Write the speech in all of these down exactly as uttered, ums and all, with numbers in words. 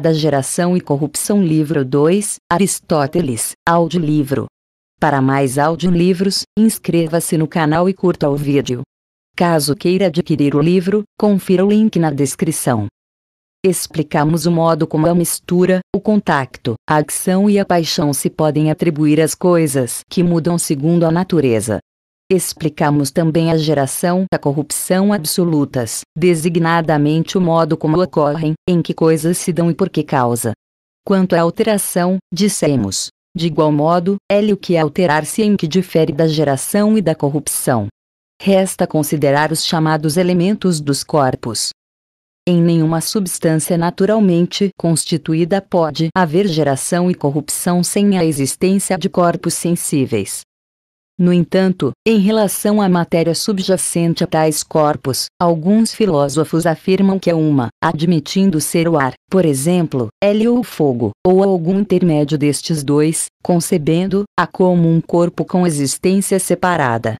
da geração e corrupção livro dois, Aristóteles, audiolivro. Para mais audiolivros, inscreva-se no canal e curta o vídeo. Caso queira adquirir o livro, confira o link na descrição. Explicamos o modo como a mistura, o contacto, a ação e a paixão se podem atribuir às coisas que mudam segundo a natureza. Explicamos também a geração da corrupção absolutas, designadamente o modo como ocorrem, em que coisas se dão e por que causa. Quanto à alteração, dissemos, de igual modo, é o que é alterar-se em que difere da geração e da corrupção. Resta considerar os chamados elementos dos corpos. Em nenhuma substância naturalmente constituída pode haver geração e corrupção sem a existência de corpos sensíveis. No entanto, em relação à matéria subjacente a tais corpos, alguns filósofos afirmam que é uma, admitindo ser o ar, por exemplo, ele ou o fogo, ou algum intermédio destes dois, concebendo-a como um corpo com existência separada.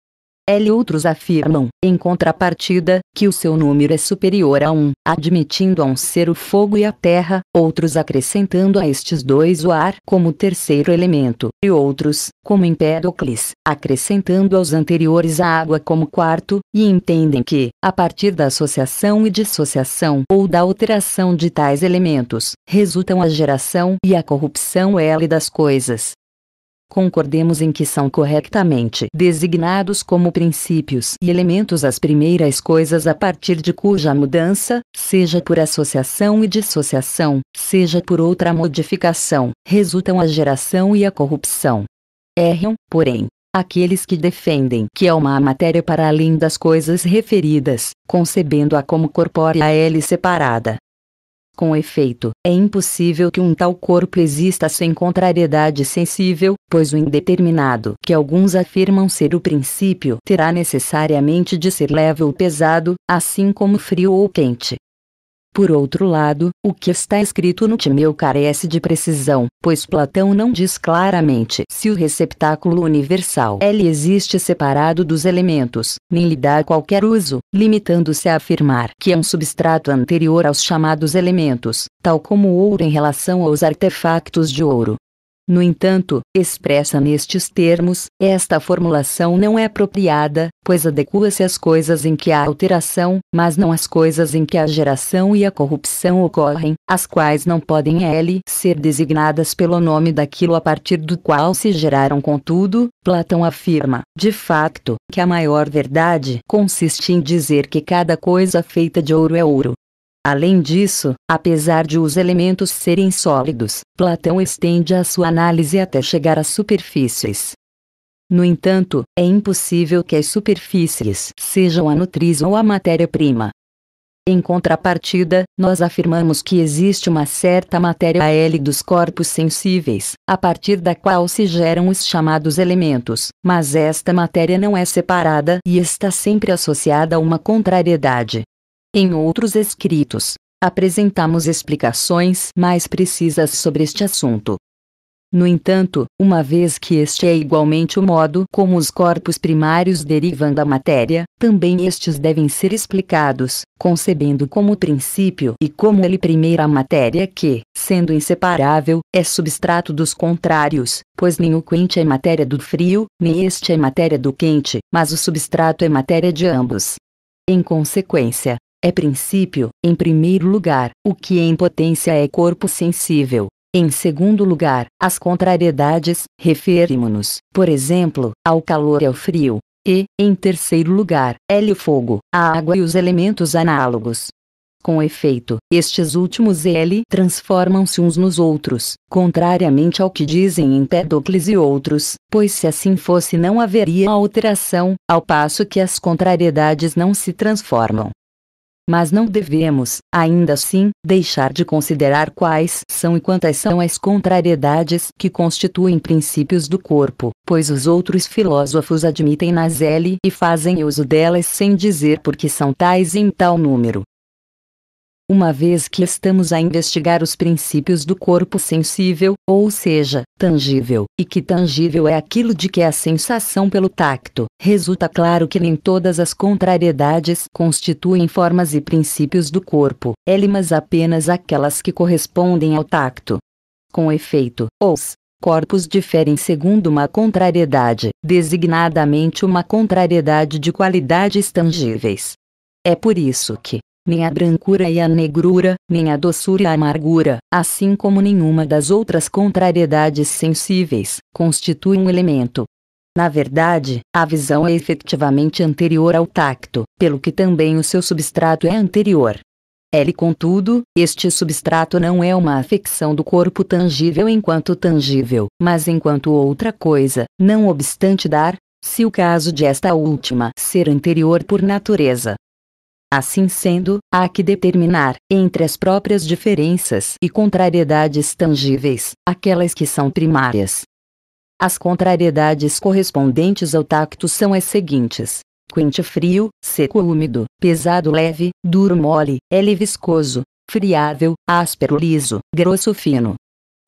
Ele outros afirmam, em contrapartida, que o seu número é superior a um, admitindo a um ser o fogo e a terra, outros acrescentando a estes dois o ar como terceiro elemento, e outros, como Empédocles, acrescentando aos anteriores a água como quarto, e entendem que, a partir da associação e dissociação ou da alteração de tais elementos, resultam a geração e a corrupção L das coisas. Concordemos em que são corretamente designados como princípios e elementos as primeiras coisas a partir de cuja mudança, seja por associação e dissociação, seja por outra modificação, resultam a geração e a corrupção. Erram, porém, aqueles que defendem que há uma matéria para além das coisas referidas, concebendo-a como corpórea L separada. Com efeito, é impossível que um tal corpo exista sem contrariedade sensível, pois o indeterminado que alguns afirmam ser o princípio terá necessariamente de ser leve ou pesado, assim como frio ou quente. Por outro lado, o que está escrito no Timeu carece de precisão, pois Platão não diz claramente se o receptáculo universal L existe separado dos elementos, nem lhe dá qualquer uso, limitando-se a afirmar que é um substrato anterior aos chamados elementos, tal como o ouro em relação aos artefactos de ouro. No entanto, expressa nestes termos, esta formulação não é apropriada, pois adequa-se às coisas em que há alteração, mas não às coisas em que a geração e a corrupção ocorrem, as quais não podem L ser designadas pelo nome daquilo a partir do qual se geraram. Contudo, Platão afirma, de facto, que a maior verdade consiste em dizer que cada coisa feita de ouro é ouro. Além disso, apesar de os elementos serem sólidos, Platão estende a sua análise até chegar às superfícies. No entanto, é impossível que as superfícies sejam a nutriz ou a matéria-prima. Em contrapartida, nós afirmamos que existe uma certa matéria L dos corpos sensíveis, a partir da qual se geram os chamados elementos, mas esta matéria não é separada e está sempre associada a uma contrariedade. Em outros escritos, apresentamos explicações mais precisas sobre este assunto. No entanto, uma vez que este é igualmente o modo como os corpos primários derivam da matéria, também estes devem ser explicados, concebendo como princípio e como ele primeiro a matéria que, sendo inseparável, é substrato dos contrários, pois nem o quente é matéria do frio, nem este é matéria do quente, mas o substrato é matéria de ambos. Em consequência, é princípio, em primeiro lugar, o que em potência é corpo sensível. Em segundo lugar, as contrariedades, referimos-nos, por exemplo, ao calor e ao frio. E, em terceiro lugar, L o fogo, a água e os elementos análogos. Com efeito, estes últimos L transformam-se uns nos outros, contrariamente ao que dizem Empédocles e outros, pois se assim fosse não haveria alteração, ao passo que as contrariedades não se transformam. Mas não devemos, ainda assim, deixar de considerar quais são e quantas são as contrariedades que constituem princípios do corpo, pois os outros filósofos admitem-nas L e fazem uso delas sem dizer por que são tais em tal número. uma vez que estamos a investigar os princípios do corpo sensível, ou seja, tangível, e que tangível é aquilo de que a sensação pelo tacto, resulta claro que nem todas as contrariedades constituem formas e princípios do corpo, mas apenas aquelas que correspondem ao tacto. Com efeito, os corpos diferem segundo uma contrariedade, designadamente uma contrariedade de qualidades tangíveis. É por isso que, nem a brancura e a negrura, nem a doçura e a amargura, assim como nenhuma das outras contrariedades sensíveis, constitui um elemento. Na verdade, a visão é efetivamente anterior ao tacto, pelo que também o seu substrato é anterior. Ele, contudo, este substrato não é uma afecção do corpo tangível enquanto tangível, mas enquanto outra coisa, não obstante dar, se o caso de esta última ser anterior por natureza. Assim sendo, há que determinar, entre as próprias diferenças e contrariedades tangíveis, aquelas que são primárias. As contrariedades correspondentes ao tacto são as seguintes: quente frio, seco úmido, pesado leve, duro mole, hélio viscoso, friável, áspero liso, grosso fino.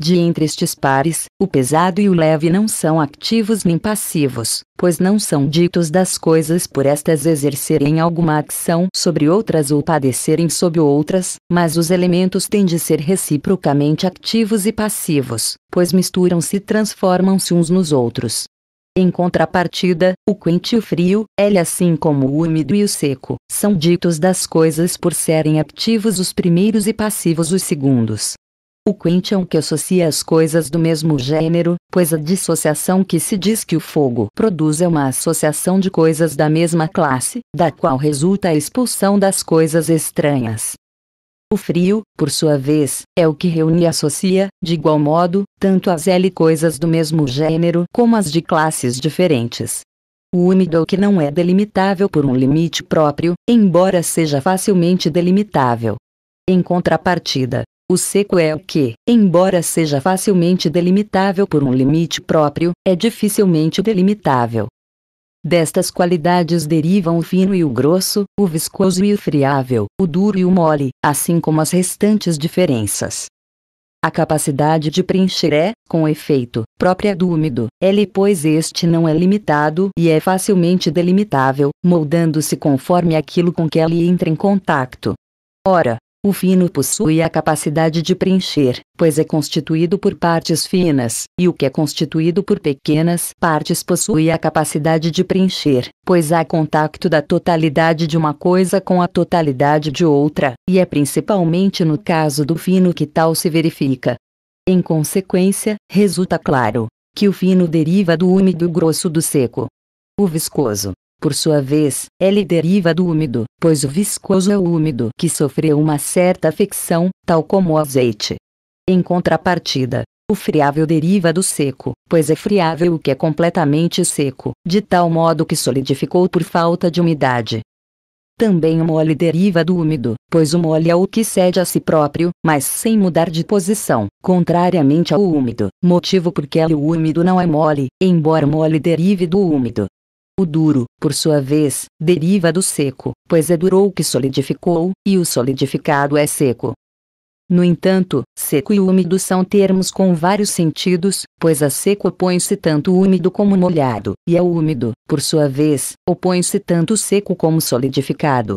De entre estes pares, o pesado e o leve não são ativos nem passivos, pois não são ditos das coisas por estas exercerem alguma ação sobre outras ou padecerem sob outras, mas os elementos têm de ser reciprocamente ativos e passivos, pois misturam-se e transformam-se uns nos outros. Em contrapartida, o quente e o frio, ele assim como o úmido e o seco, são ditos das coisas por serem ativos os primeiros e passivos os segundos. O quente é um que associa as coisas do mesmo gênero, pois a dissociação que se diz que o fogo produz é uma associação de coisas da mesma classe, da qual resulta a expulsão das coisas estranhas. O frio, por sua vez, é o que reúne e associa, de igual modo, tanto as L coisas do mesmo gênero como as de classes diferentes. O úmido é o que não é delimitável por um limite próprio, embora seja facilmente delimitável. Em contrapartida, o seco é o que, embora seja facilmente delimitável por um limite próprio, é dificilmente delimitável. Destas qualidades derivam o fino e o grosso, o viscoso e o friável, o duro e o mole, assim como as restantes diferenças. A capacidade de preencher é, com efeito, própria do úmido, ele pois este não é limitado e é facilmente delimitável, moldando-se conforme aquilo com que ele entra em contato. Ora, o fino possui a capacidade de preencher, pois é constituído por partes finas, e o que é constituído por pequenas partes possui a capacidade de preencher, pois há contacto da totalidade de uma coisa com a totalidade de outra, e é principalmente no caso do fino que tal se verifica. Em consequência, resulta claro que o fino deriva do úmido e o grosso do seco. O viscoso, por sua vez, ele deriva do úmido, pois o viscoso é o úmido que sofreu uma certa afecção, tal como o azeite. Em contrapartida, o friável deriva do seco, pois é friável o que é completamente seco, de tal modo que solidificou por falta de umidade. Também o mole deriva do úmido, pois o mole é o que cede a si próprio, mas sem mudar de posição, contrariamente ao úmido, motivo porque ele, o úmido não é mole, embora o mole derive do úmido. O duro, por sua vez, deriva do seco, pois é duro o que solidificou, e o solidificado é seco. No entanto, seco e úmido são termos com vários sentidos, pois a seco opõe-se tanto úmido como molhado, e ao úmido, por sua vez, opõe-se tanto seco como solidificado.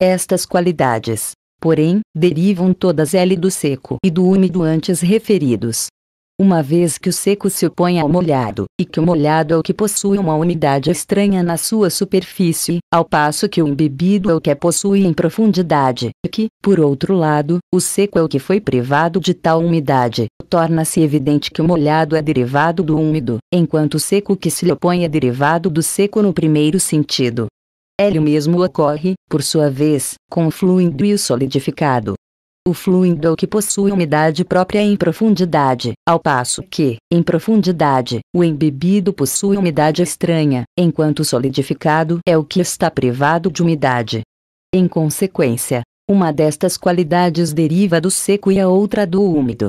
Estas qualidades, porém, derivam todas elas do seco e do úmido antes referidos. Uma vez que o seco se opõe ao molhado, e que o molhado é o que possui uma unidade estranha na sua superfície, ao passo que o embebido é o que a possui em profundidade, e que, por outro lado, o seco é o que foi privado de tal umidade, torna-se evidente que o molhado é derivado do úmido, enquanto o seco que se lhe opõe é derivado do seco no primeiro sentido. Ele mesmo ocorre, por sua vez, com o fluido e o solidificado. O fluido é o que possui umidade própria em profundidade, ao passo que, em profundidade, o embebido possui umidade estranha, enquanto o solidificado é o que está privado de umidade. Em consequência, uma destas qualidades deriva do seco e a outra do úmido.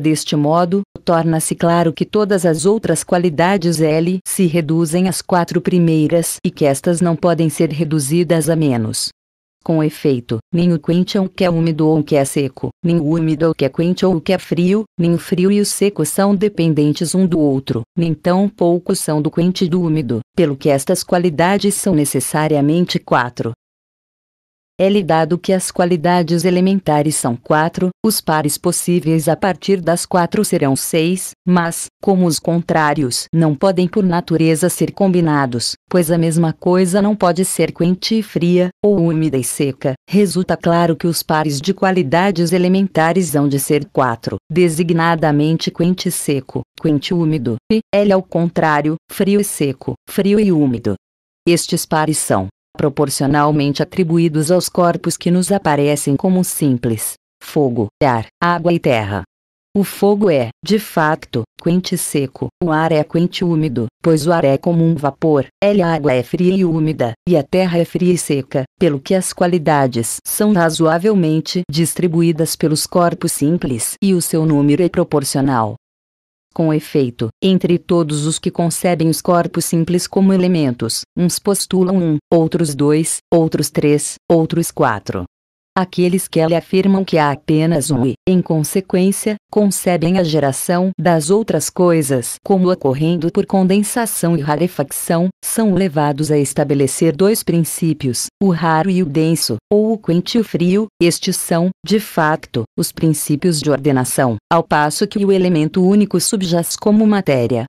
Deste modo, torna-se claro que todas as outras qualidades L se reduzem às quatro primeiras e que estas não podem ser reduzidas a menos. Com efeito, nem o quente ou o que é úmido ou o que é seco, nem o úmido ou o que é quente ou o que é frio, nem o frio e o seco são dependentes um do outro, nem tão pouco são do quente e do úmido, pelo que estas qualidades são necessariamente quatro. É-lhe dado que as qualidades elementares são quatro, os pares possíveis a partir das quatro serão seis, mas, como os contrários não podem por natureza ser combinados, pois a mesma coisa não pode ser quente e fria, ou úmida e seca, resulta claro que os pares de qualidades elementares hão de ser quatro, designadamente quente e seco, quente e úmido, e, L ao contrário, frio e seco, frio e úmido. Estes pares são proporcionalmente atribuídos aos corpos que nos aparecem como simples: fogo, ar, água e terra. O fogo é, de facto, quente e seco, o ar é quente e úmido, pois o ar é como um vapor, a água é fria e úmida, e a terra é fria e seca, pelo que as qualidades são razoavelmente distribuídas pelos corpos simples e o seu número é proporcional. Com efeito, entre todos os que concebem os corpos simples como elementos, uns postulam um, outros dois, outros três, outros quatro. Aqueles que lhe afirmam que há apenas um e, em consequência, concebem a geração das outras coisas como ocorrendo por condensação e rarefação, são levados a estabelecer dois princípios, o raro e o denso, ou o quente e o frio. Estes são, de facto, os princípios de ordenação, ao passo que o elemento único subjaz como matéria.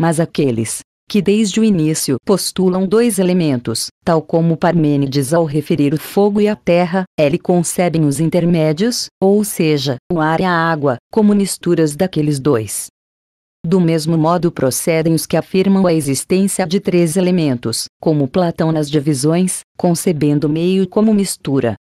Mas aqueles que desde o início postulam dois elementos, tal como Parmênides ao referir o fogo e a terra, eles concebem os intermédios, ou seja, o ar e a água, como misturas daqueles dois. Do mesmo modo procedem os que afirmam a existência de três elementos, como Platão nas divisões, concebendo o meio como mistura.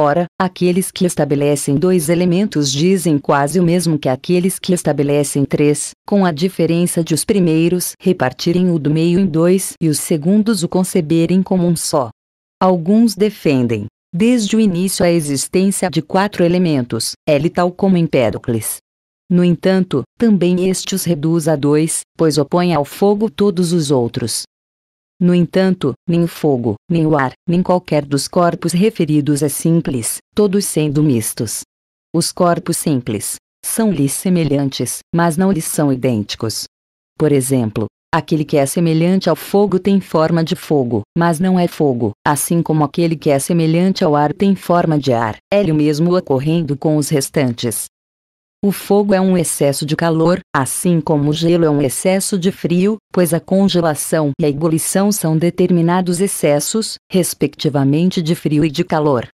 Ora, aqueles que estabelecem dois elementos dizem quase o mesmo que aqueles que estabelecem três, com a diferença de os primeiros repartirem o do meio em dois e os segundos o conceberem como um só. Alguns defendem, desde o início, a existência de quatro elementos, ele tal como Empédocles. No entanto, também este os reduz a dois, pois opõe ao fogo todos os outros. No entanto, nem o fogo, nem o ar, nem qualquer dos corpos referidos é simples, todos sendo mistos. Os corpos simples são-lhes semelhantes, mas não lhes são idênticos. Por exemplo, aquele que é semelhante ao fogo tem forma de fogo, mas não é fogo, assim como aquele que é semelhante ao ar tem forma de ar, é o mesmo ocorrendo com os restantes. O fogo é um excesso de calor, assim como o gelo é um excesso de frio, pois a congelação e a ebulição são determinados excessos, respectivamente de frio e de calor.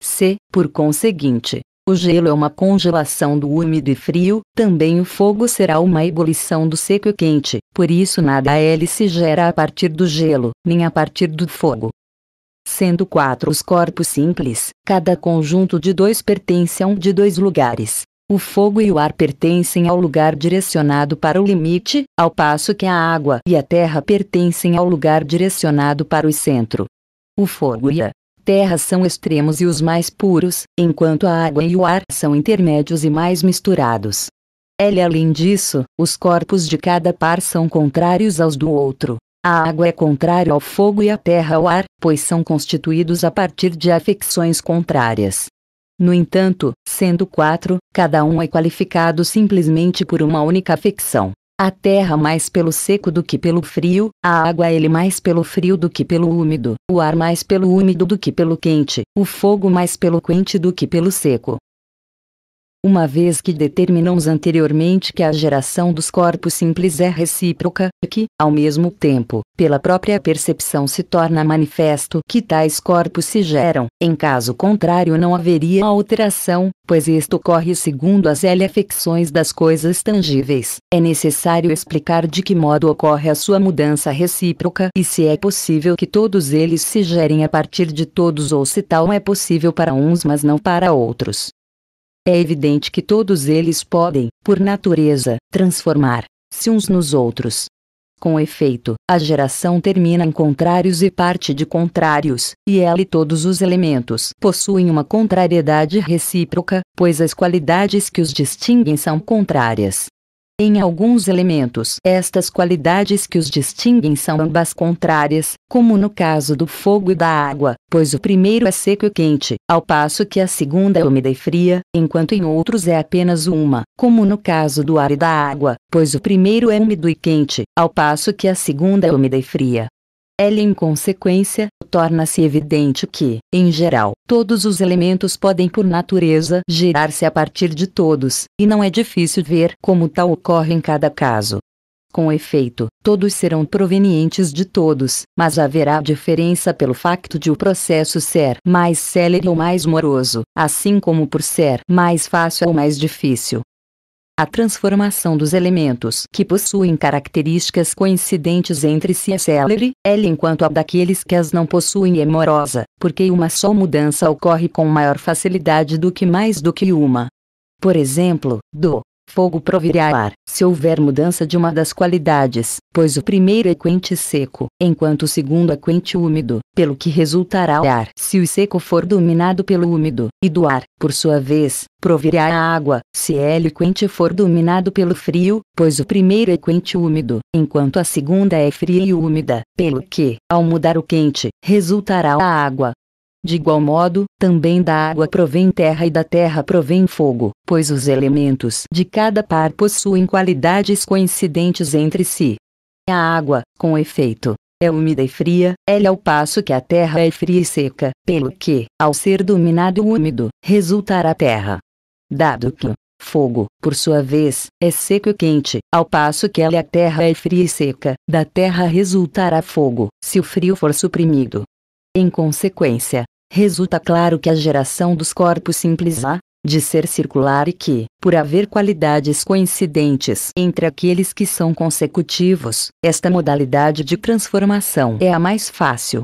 Se, por conseguinte, o gelo é uma congelação do úmido e frio, também o fogo será uma ebulição do seco e quente, por isso nada a ele se gera a partir do gelo, nem a partir do fogo. Sendo quatro os corpos simples, cada conjunto de dois pertence a um de dois lugares. O fogo e o ar pertencem ao lugar direcionado para o limite, ao passo que a água e a terra pertencem ao lugar direcionado para o centro. O fogo e a terra são extremos e os mais puros, enquanto a água e o ar são intermédios e mais misturados. Ele, além disso, os corpos de cada par são contrários aos do outro. A água é contrária ao fogo e a terra ao ar, pois são constituídos a partir de afecções contrárias. No entanto, sendo quatro, cada um é qualificado simplesmente por uma única afecção. A terra mais pelo seco do que pelo frio, a água ele mais pelo frio do que pelo úmido, o ar mais pelo úmido do que pelo quente, o fogo mais pelo quente do que pelo seco. Uma vez que determinamos anteriormente que a geração dos corpos simples é recíproca, e que, ao mesmo tempo, pela própria percepção se torna manifesto que tais corpos se geram, em caso contrário não haveria alteração, pois isto ocorre segundo as afecções das coisas tangíveis, é necessário explicar de que modo ocorre a sua mudança recíproca e se é possível que todos eles se gerem a partir de todos ou se tal é possível para uns mas não para outros. É evidente que todos eles podem, por natureza, transformar-se uns nos outros. Com efeito, a geração termina em contrários e parte de contrários, e ela e todos os elementos possuem uma contrariedade recíproca, pois as qualidades que os distinguem são contrárias. Em alguns elementos, estas qualidades que os distinguem são ambas contrárias, como no caso do fogo e da água, pois o primeiro é seco e quente, ao passo que a segunda é úmida e fria, enquanto em outros é apenas uma, como no caso do ar e da água, pois o primeiro é úmido e quente, ao passo que a segunda é úmida e fria. Ela, em consequência, torna-se evidente que, em geral, todos os elementos podem por natureza gerar-se a partir de todos, e não é difícil ver como tal ocorre em cada caso. Com efeito, todos serão provenientes de todos, mas haverá diferença pelo facto de o processo ser mais célere ou mais moroso, assim como por ser mais fácil ou mais difícil. A transformação dos elementos que possuem características coincidentes entre si é célere, ela enquanto a daqueles que as não possuem é morosa, porque uma só mudança ocorre com maior facilidade do que mais do que uma. Por exemplo, do fogo provirá ar, se houver mudança de uma das qualidades, pois o primeiro é quente e seco, enquanto o segundo é quente e úmido, pelo que resultará o ar, se o seco for dominado pelo úmido, e do ar, por sua vez, provirá a água, se ele quente for dominado pelo frio, pois o primeiro é quente e úmido, enquanto a segunda é fria e úmida, pelo que, ao mudar o quente, resultará a água. De igual modo, também da água provém terra e da terra provém fogo, pois os elementos de cada par possuem qualidades coincidentes entre si. A água, com efeito, é úmida e fria, ela ao passo que a terra é fria e seca, pelo que, ao ser dominado o úmido, resultará terra. Dado que fogo, por sua vez, é seco e quente, ao passo que ela a terra é fria e seca, da terra resultará fogo, se o frio for suprimido. Em consequência, resulta claro que a geração dos corpos simples há de ser circular e que, por haver qualidades coincidentes entre aqueles que são consecutivos, esta modalidade de transformação é a mais fácil.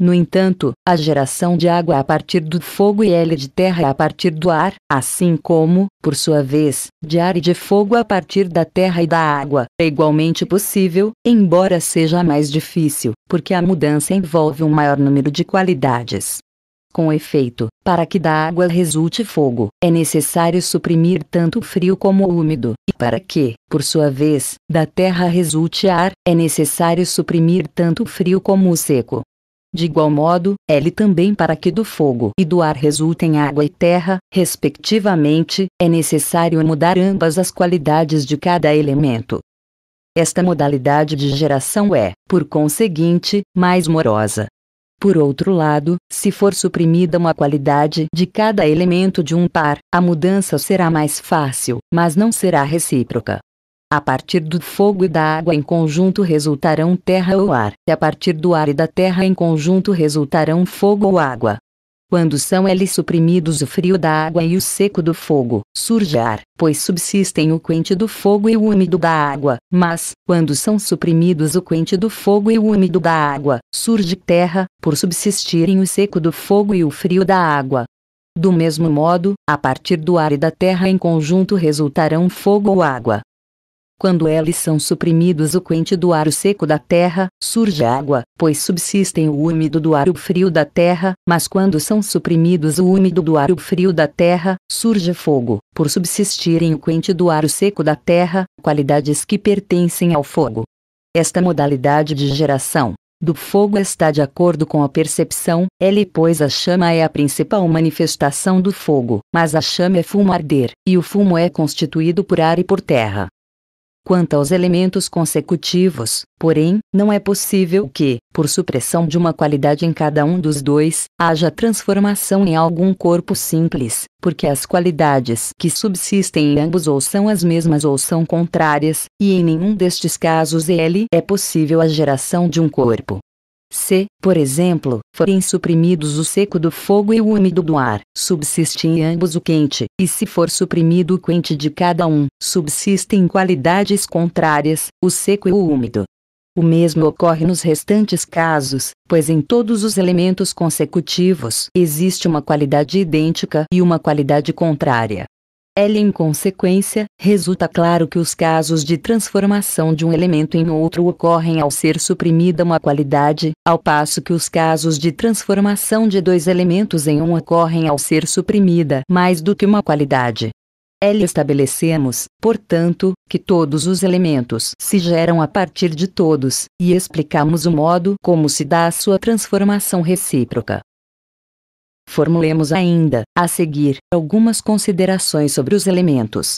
No entanto, a geração de água a partir do fogo e ela de terra a partir do ar, assim como, por sua vez, de ar e de fogo a partir da terra e da água, é igualmente possível, embora seja mais difícil, porque a mudança envolve um maior número de qualidades. Com efeito, para que da água resulte fogo, é necessário suprimir tanto o frio como o úmido, e para que, por sua vez, da terra resulte ar, é necessário suprimir tanto o frio como o seco. De igual modo, ele também para que do fogo e do ar resultem água e terra, respectivamente, é necessário mudar ambas as qualidades de cada elemento. Esta modalidade de geração é, por conseguinte, mais morosa. Por outro lado, se for suprimida uma qualidade de cada elemento de um par, a mudança será mais fácil, mas não será recíproca. A partir do fogo e da água em conjunto resultarão terra ou ar, e a partir do ar e da terra em conjunto resultarão fogo ou água. Quando são eles suprimidos o frio da água e o seco do fogo, surge ar, pois subsistem o quente do fogo e o úmido da água, mas, quando são suprimidos o quente do fogo e o úmido da água, surge terra, por subsistirem o seco do fogo e o frio da água. Do mesmo modo, a partir do ar e da terra em conjunto resultarão fogo ou água. Quando eles são suprimidos o quente do ar e o seco da terra, surge água, pois subsistem o úmido do ar e o frio da terra, mas quando são suprimidos o úmido do ar e o frio da terra, surge fogo, por subsistirem o quente do ar e o seco da terra, qualidades que pertencem ao fogo. Esta modalidade de geração do fogo está de acordo com a percepção, ele pois a chama é a principal manifestação do fogo, mas a chama é fumo arder, e o fumo é constituído por ar e por terra. Quanto aos elementos consecutivos, porém, não é possível que, por supressão de uma qualidade em cada um dos dois, haja transformação em algum corpo simples, porque as qualidades que subsistem em ambos ou são as mesmas ou são contrárias, e em nenhum destes casos ele é possível a geração de um corpo. Se, por exemplo, forem suprimidos o seco do fogo e o úmido do ar, subsiste em ambos o quente, e se for suprimido o quente de cada um, subsistem qualidades contrárias, o seco e o úmido. O mesmo ocorre nos restantes casos, pois em todos os elementos consecutivos existe uma qualidade idêntica e uma qualidade contrária. Ela, em consequência, resulta claro que os casos de transformação de um elemento em outro ocorrem ao ser suprimida uma qualidade, ao passo que os casos de transformação de dois elementos em um ocorrem ao ser suprimida mais do que uma qualidade. L. Estabelecemos, portanto, que todos os elementos se geram a partir de todos, e explicamos o modo como se dá a sua transformação recíproca. Formulemos ainda, a seguir, algumas considerações sobre os elementos.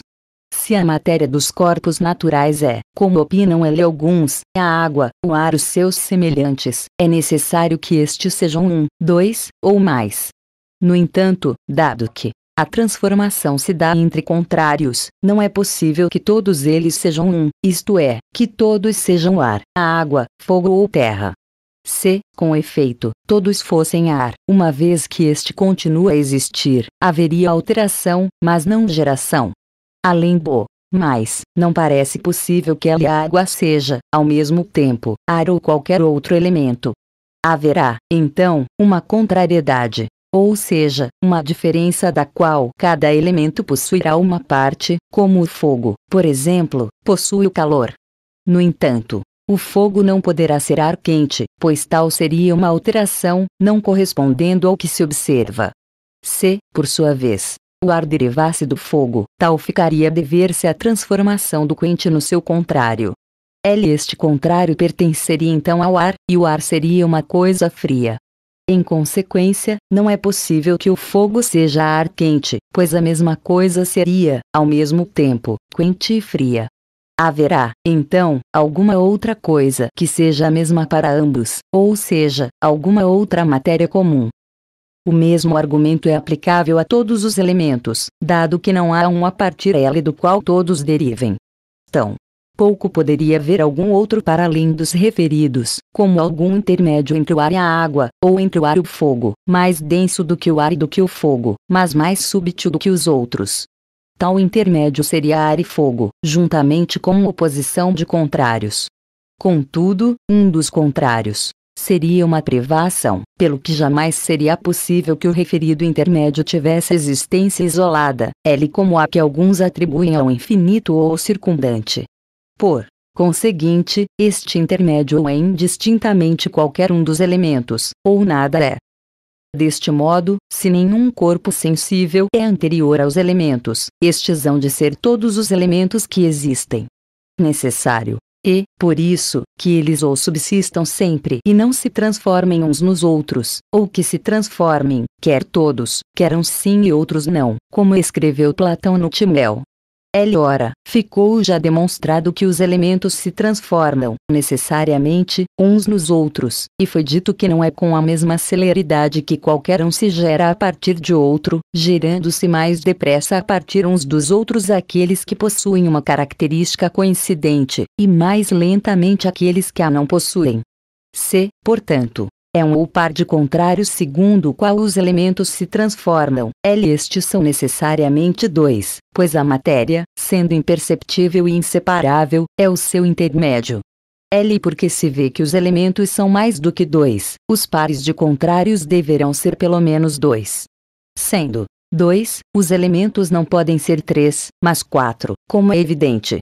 Se a matéria dos corpos naturais é, como opinam ele alguns, a água, o ar e os seus semelhantes, é necessário que estes sejam um, dois, ou mais. No entanto, dado que a transformação se dá entre contrários, não é possível que todos eles sejam um, isto é, que todos sejam ar, água, fogo ou terra. Se, com efeito, todos fossem ar, uma vez que este continua a existir, haveria alteração, mas não geração. Além do mais, não parece possível que a água seja, ao mesmo tempo, ar ou qualquer outro elemento. Haverá, então, uma contrariedade. Ou seja, uma diferença da qual cada elemento possuirá uma parte, como o fogo, por exemplo, possui o calor. No entanto, o fogo não poderá ser ar quente, pois tal seria uma alteração, não correspondendo ao que se observa. Se, por sua vez, o ar derivasse do fogo, tal ficaria a dever-se à transformação do quente no seu contrário. L. Este contrário pertenceria então ao ar, e o ar seria uma coisa fria. Em consequência, não é possível que o fogo seja ar quente, pois a mesma coisa seria, ao mesmo tempo, quente e fria. Haverá, então, alguma outra coisa que seja a mesma para ambos, ou seja, alguma outra matéria comum. O mesmo argumento é aplicável a todos os elementos, dado que não há um a partir dele do qual todos derivem. Então, pouco poderia haver algum outro para além dos referidos, como algum intermédio entre o ar e a água, ou entre o ar e o fogo, mais denso do que o ar e do que o fogo, mas mais subtil do que os outros. Tal intermédio seria ar e fogo, juntamente com oposição de contrários. Contudo, um dos contrários seria uma privação, pelo que jamais seria possível que o referido intermédio tivesse existência isolada, ele como a que alguns atribuem ao infinito ou circundante. Por conseguinte, este intermédio é indistintamente qualquer um dos elementos, ou nada é. Deste modo, se nenhum corpo sensível é anterior aos elementos, estes hão de ser todos os elementos que existem. Necessário, e, por isso, que eles ou subsistam sempre e não se transformem uns nos outros, ou que se transformem, quer todos, quer uns sim e outros não, como escreveu Platão no Timeu. L. Ora, ficou já demonstrado que os elementos se transformam, necessariamente, uns nos outros, e foi dito que não é com a mesma celeridade que qualquer um se gera a partir de outro, gerando-se mais depressa a partir uns dos outros aqueles que possuem uma característica coincidente, e mais lentamente aqueles que a não possuem. Se, portanto, é um ou par de contrários segundo o qual os elementos se transformam. L. Estes são necessariamente dois, pois a matéria, sendo imperceptível e inseparável, é o seu intermédio. L. Porque se vê que os elementos são mais do que dois, os pares de contrários deverão ser pelo menos dois. Sendo dois, os elementos não podem ser três, mas quatro, como é evidente.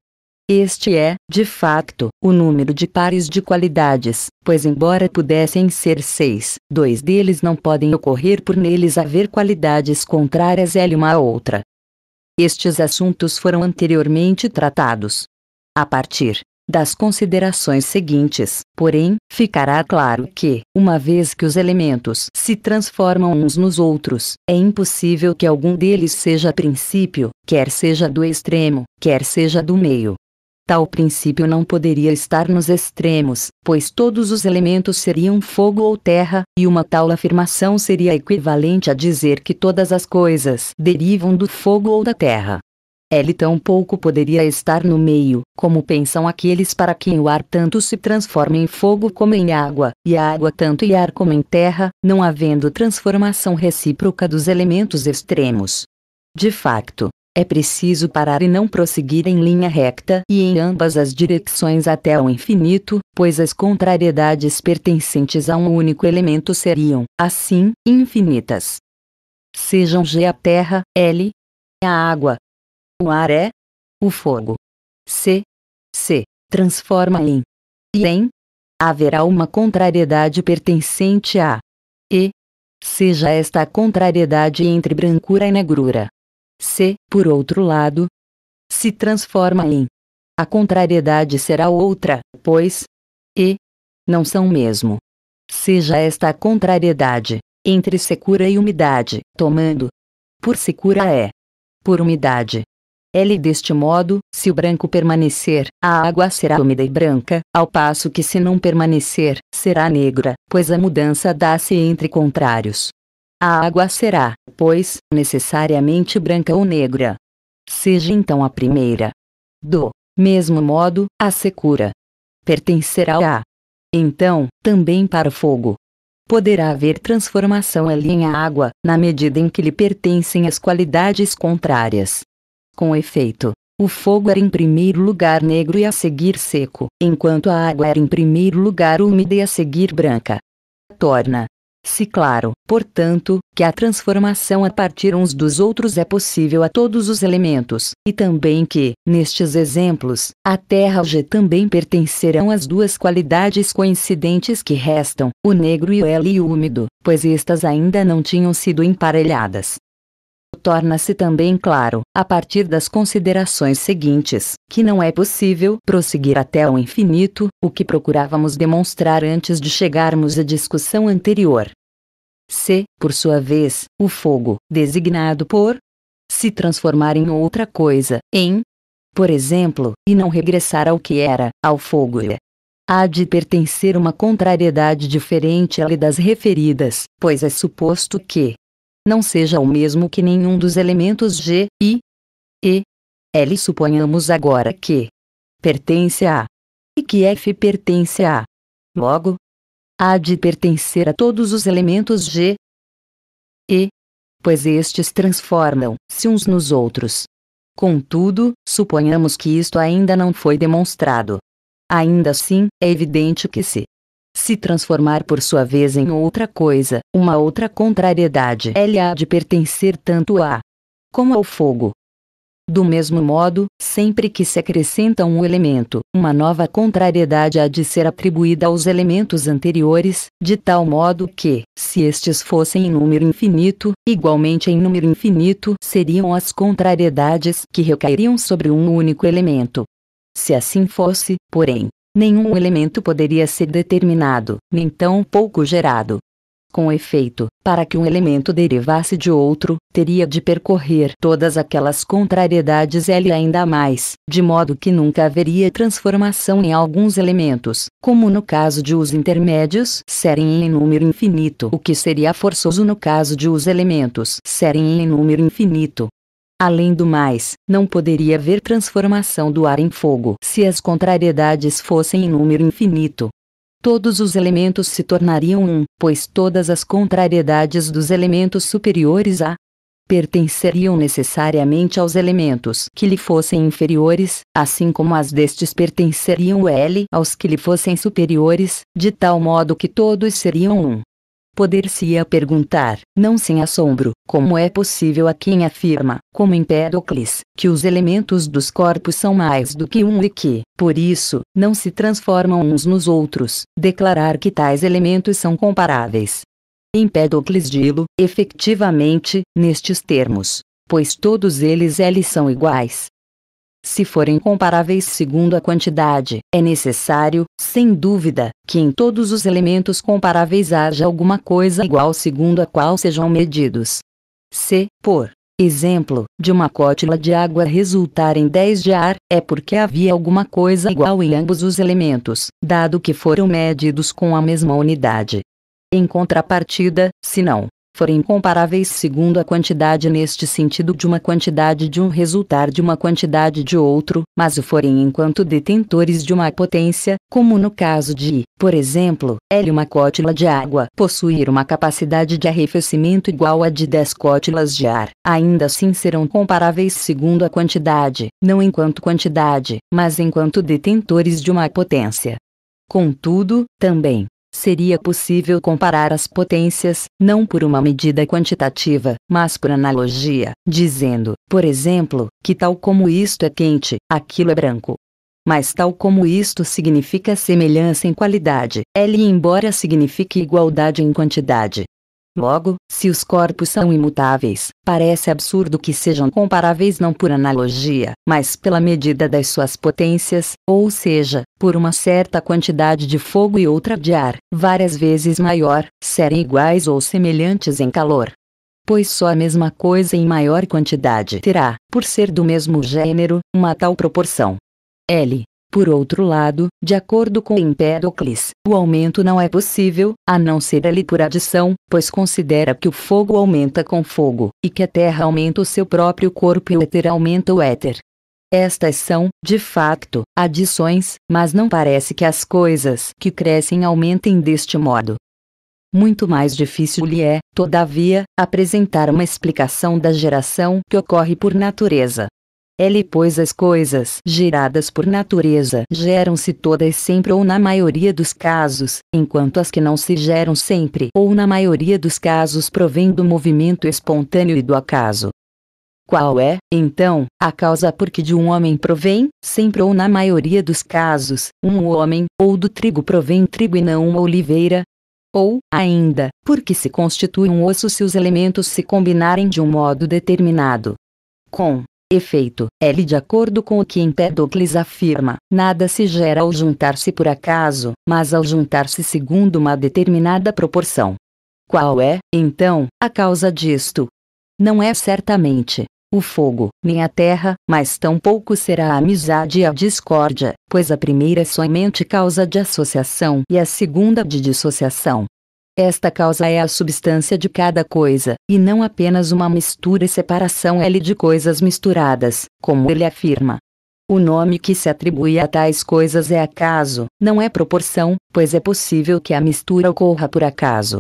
Este é, de facto, o número de pares de qualidades, pois embora pudessem ser seis, dois deles não podem ocorrer por neles haver qualidades contrárias L uma à outra. Estes assuntos foram anteriormente tratados. A partir das considerações seguintes, porém, ficará claro que, uma vez que os elementos se transformam uns nos outros, é impossível que algum deles seja princípio, quer seja do extremo, quer seja do meio. Tal princípio não poderia estar nos extremos, pois todos os elementos seriam fogo ou terra, e uma tal afirmação seria equivalente a dizer que todas as coisas derivam do fogo ou da terra. Ele tampouco poderia estar no meio, como pensam aqueles para quem o ar tanto se transforma em fogo como em água, e a água tanto em ar como em terra, não havendo transformação recíproca dos elementos extremos. De facto, é preciso parar e não prosseguir em linha recta e em ambas as direções até ao infinito, pois as contrariedades pertencentes a um único elemento seriam, assim, infinitas. Sejam G a terra, L, a água, o ar é, o fogo, C, se transforma em, e em, haverá uma contrariedade pertencente a, E, seja esta a contrariedade entre brancura e negrura. se, por outro lado, se transforma em. A contrariedade será outra, pois, e, não são mesmo. Seja esta a contrariedade, entre secura e umidade, tomando, por secura é, por umidade. L deste modo, se o branco permanecer, a água será úmida e branca, ao passo que se não permanecer, será negra, pois a mudança dá-se entre contrários. A água será, pois, necessariamente branca ou negra. Seja então a primeira. Do mesmo modo, a secura pertencerá a. Então, também para o fogo. Poderá haver transformação ali em água, na medida em que lhe pertencem as qualidades contrárias. Com efeito, o fogo era em primeiro lugar negro e a seguir seco, enquanto a água era em primeiro lugar úmida e a seguir branca. Torna-se claro, portanto, que a transformação a partir uns dos outros é possível a todos os elementos, e também que, nestes exemplos, a terra já também pertencerão às duas qualidades coincidentes que restam, o negro e o L e o úmido, pois estas ainda não tinham sido emparelhadas. Torna-se também claro, a partir das considerações seguintes, que não é possível prosseguir até ao infinito, o que procurávamos demonstrar antes de chegarmos à discussão anterior. Se, por sua vez, o fogo, designado por se transformar em outra coisa, em, por exemplo, e não regressar ao que era, ao fogo e há de pertencer uma contrariedade diferente à das referidas, pois é suposto que não seja o mesmo que nenhum dos elementos G, I, E, L suponhamos agora que pertence a e que F pertence a. Logo, há de pertencer a todos os elementos G, E, pois estes transformam-se uns nos outros. Contudo, suponhamos que isto ainda não foi demonstrado. Ainda assim, é evidente que se Se transformar por sua vez em outra coisa, uma outra contrariedade L há de pertencer tanto a como ao fogo. Do mesmo modo, sempre que se acrescenta um elemento, uma nova contrariedade há de ser atribuída aos elementos anteriores, de tal modo que, se estes fossem em número infinito, igualmente em número infinito seriam as contrariedades que recairiam sobre um único elemento. Se assim fosse, porém, nenhum elemento poderia ser determinado, nem tão pouco gerado. Com efeito, para que um elemento derivasse de outro, teria de percorrer todas aquelas contrariedades L ainda mais, de modo que nunca haveria transformação em alguns elementos, como no caso de os intermédios serem em número infinito, o que seria forçoso no caso de os elementos serem em número infinito. Além do mais, não poderia haver transformação do ar em fogo se as contrariedades fossem em número infinito. Todos os elementos se tornariam um, pois todas as contrariedades dos elementos superiores a pertenceriam necessariamente aos elementos que lhe fossem inferiores, assim como as destes pertenceriam L aos que lhe fossem superiores, de tal modo que todos seriam um. Poder-se-ia perguntar, não sem assombro, como é possível a quem afirma, como Empédocles, que os elementos dos corpos são mais do que um e que, por isso, não se transformam uns nos outros, declarar que tais elementos são comparáveis. Empédocles dilo, efetivamente, nestes termos, pois todos eles eles são iguais. Se forem comparáveis segundo a quantidade, é necessário, sem dúvida, que em todos os elementos comparáveis haja alguma coisa igual segundo a qual sejam medidos. Se, por exemplo, de uma cótila de água resultarem dez de ar, é porque havia alguma coisa igual em ambos os elementos, dado que foram medidos com a mesma unidade. Em contrapartida, se não forem comparáveis segundo a quantidade neste sentido de uma quantidade de um resultar de uma quantidade de outro, mas o forem enquanto detentores de uma potência, como no caso de, por exemplo, L uma cótila de água possuir uma capacidade de arrefecimento igual a de dez cótilas de ar, ainda assim serão comparáveis segundo a quantidade, não enquanto quantidade, mas enquanto detentores de uma potência. Contudo, também seria possível comparar as potências, não por uma medida quantitativa, mas por analogia, dizendo, por exemplo, que tal como isto é quente, aquilo é branco. Mas tal como isto significa semelhança em qualidade, L embora signifique igualdade em quantidade. Logo, se os corpos são imutáveis, parece absurdo que sejam comparáveis não por analogia, mas pela medida das suas potências, ou seja, por uma certa quantidade de fogo e outra de ar, várias vezes maior, serem iguais ou semelhantes em calor. Pois só a mesma coisa em maior quantidade terá, por ser do mesmo gênero, uma tal proporção. L. Por outro lado, de acordo com Empédocles, o aumento não é possível, a não ser ele por adição, pois considera que o fogo aumenta com fogo, e que a terra aumenta o seu próprio corpo e o éter aumenta o éter. Estas são, de facto, adições, mas não parece que as coisas que crescem aumentem deste modo. Muito mais difícil lhe é, todavia, apresentar uma explicação da geração que ocorre por natureza. Ele, pois as coisas geradas por natureza geram-se todas sempre ou na maioria dos casos, enquanto as que não se geram sempre ou na maioria dos casos provém do movimento espontâneo e do acaso. Qual é, então, a causa por que de um homem provém, sempre ou na maioria dos casos, um homem, ou do trigo provém trigo e não uma oliveira? Ou, ainda, por que se constitui um osso se os elementos se combinarem de um modo determinado? Com efeito, L, de acordo com o que Empédocles afirma, nada se gera ao juntar-se por acaso, mas ao juntar-se segundo uma determinada proporção. Qual é, então, a causa disto? Não é certamente o fogo, nem a terra, mas tampouco será a amizade e a discórdia, pois a primeira é somente causa de associação e a segunda de dissociação. Esta causa é a substância de cada coisa, e não apenas uma mistura e separação L de coisas misturadas, como ele afirma. O nome que se atribui a tais coisas é acaso, não é proporção, pois é possível que a mistura ocorra por acaso.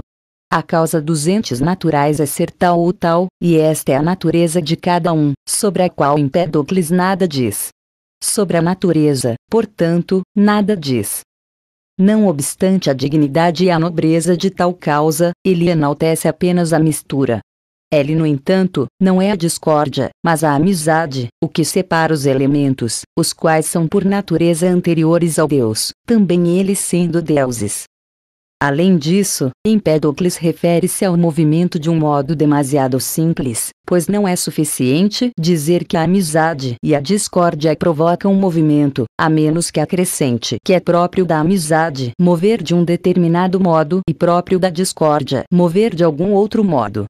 A causa dos entes naturais é ser tal ou tal, e esta é a natureza de cada um, sobre a qual Empédocles nada diz. Sobre a natureza, portanto, nada diz. Não obstante a dignidade e a nobreza de tal causa, ele enaltece apenas a mistura. Ele, no entanto, não é a discórdia, mas a amizade, o que separa os elementos, os quais são por natureza anteriores ao Deus, também eles sendo deuses. Além disso, Empédocles refere-se ao movimento de um modo demasiado simples, pois não é suficiente dizer que a amizade e a discórdia provocam um movimento, a menos que acrescente que é próprio da amizade mover de um determinado modo e próprio da discórdia mover de algum outro modo.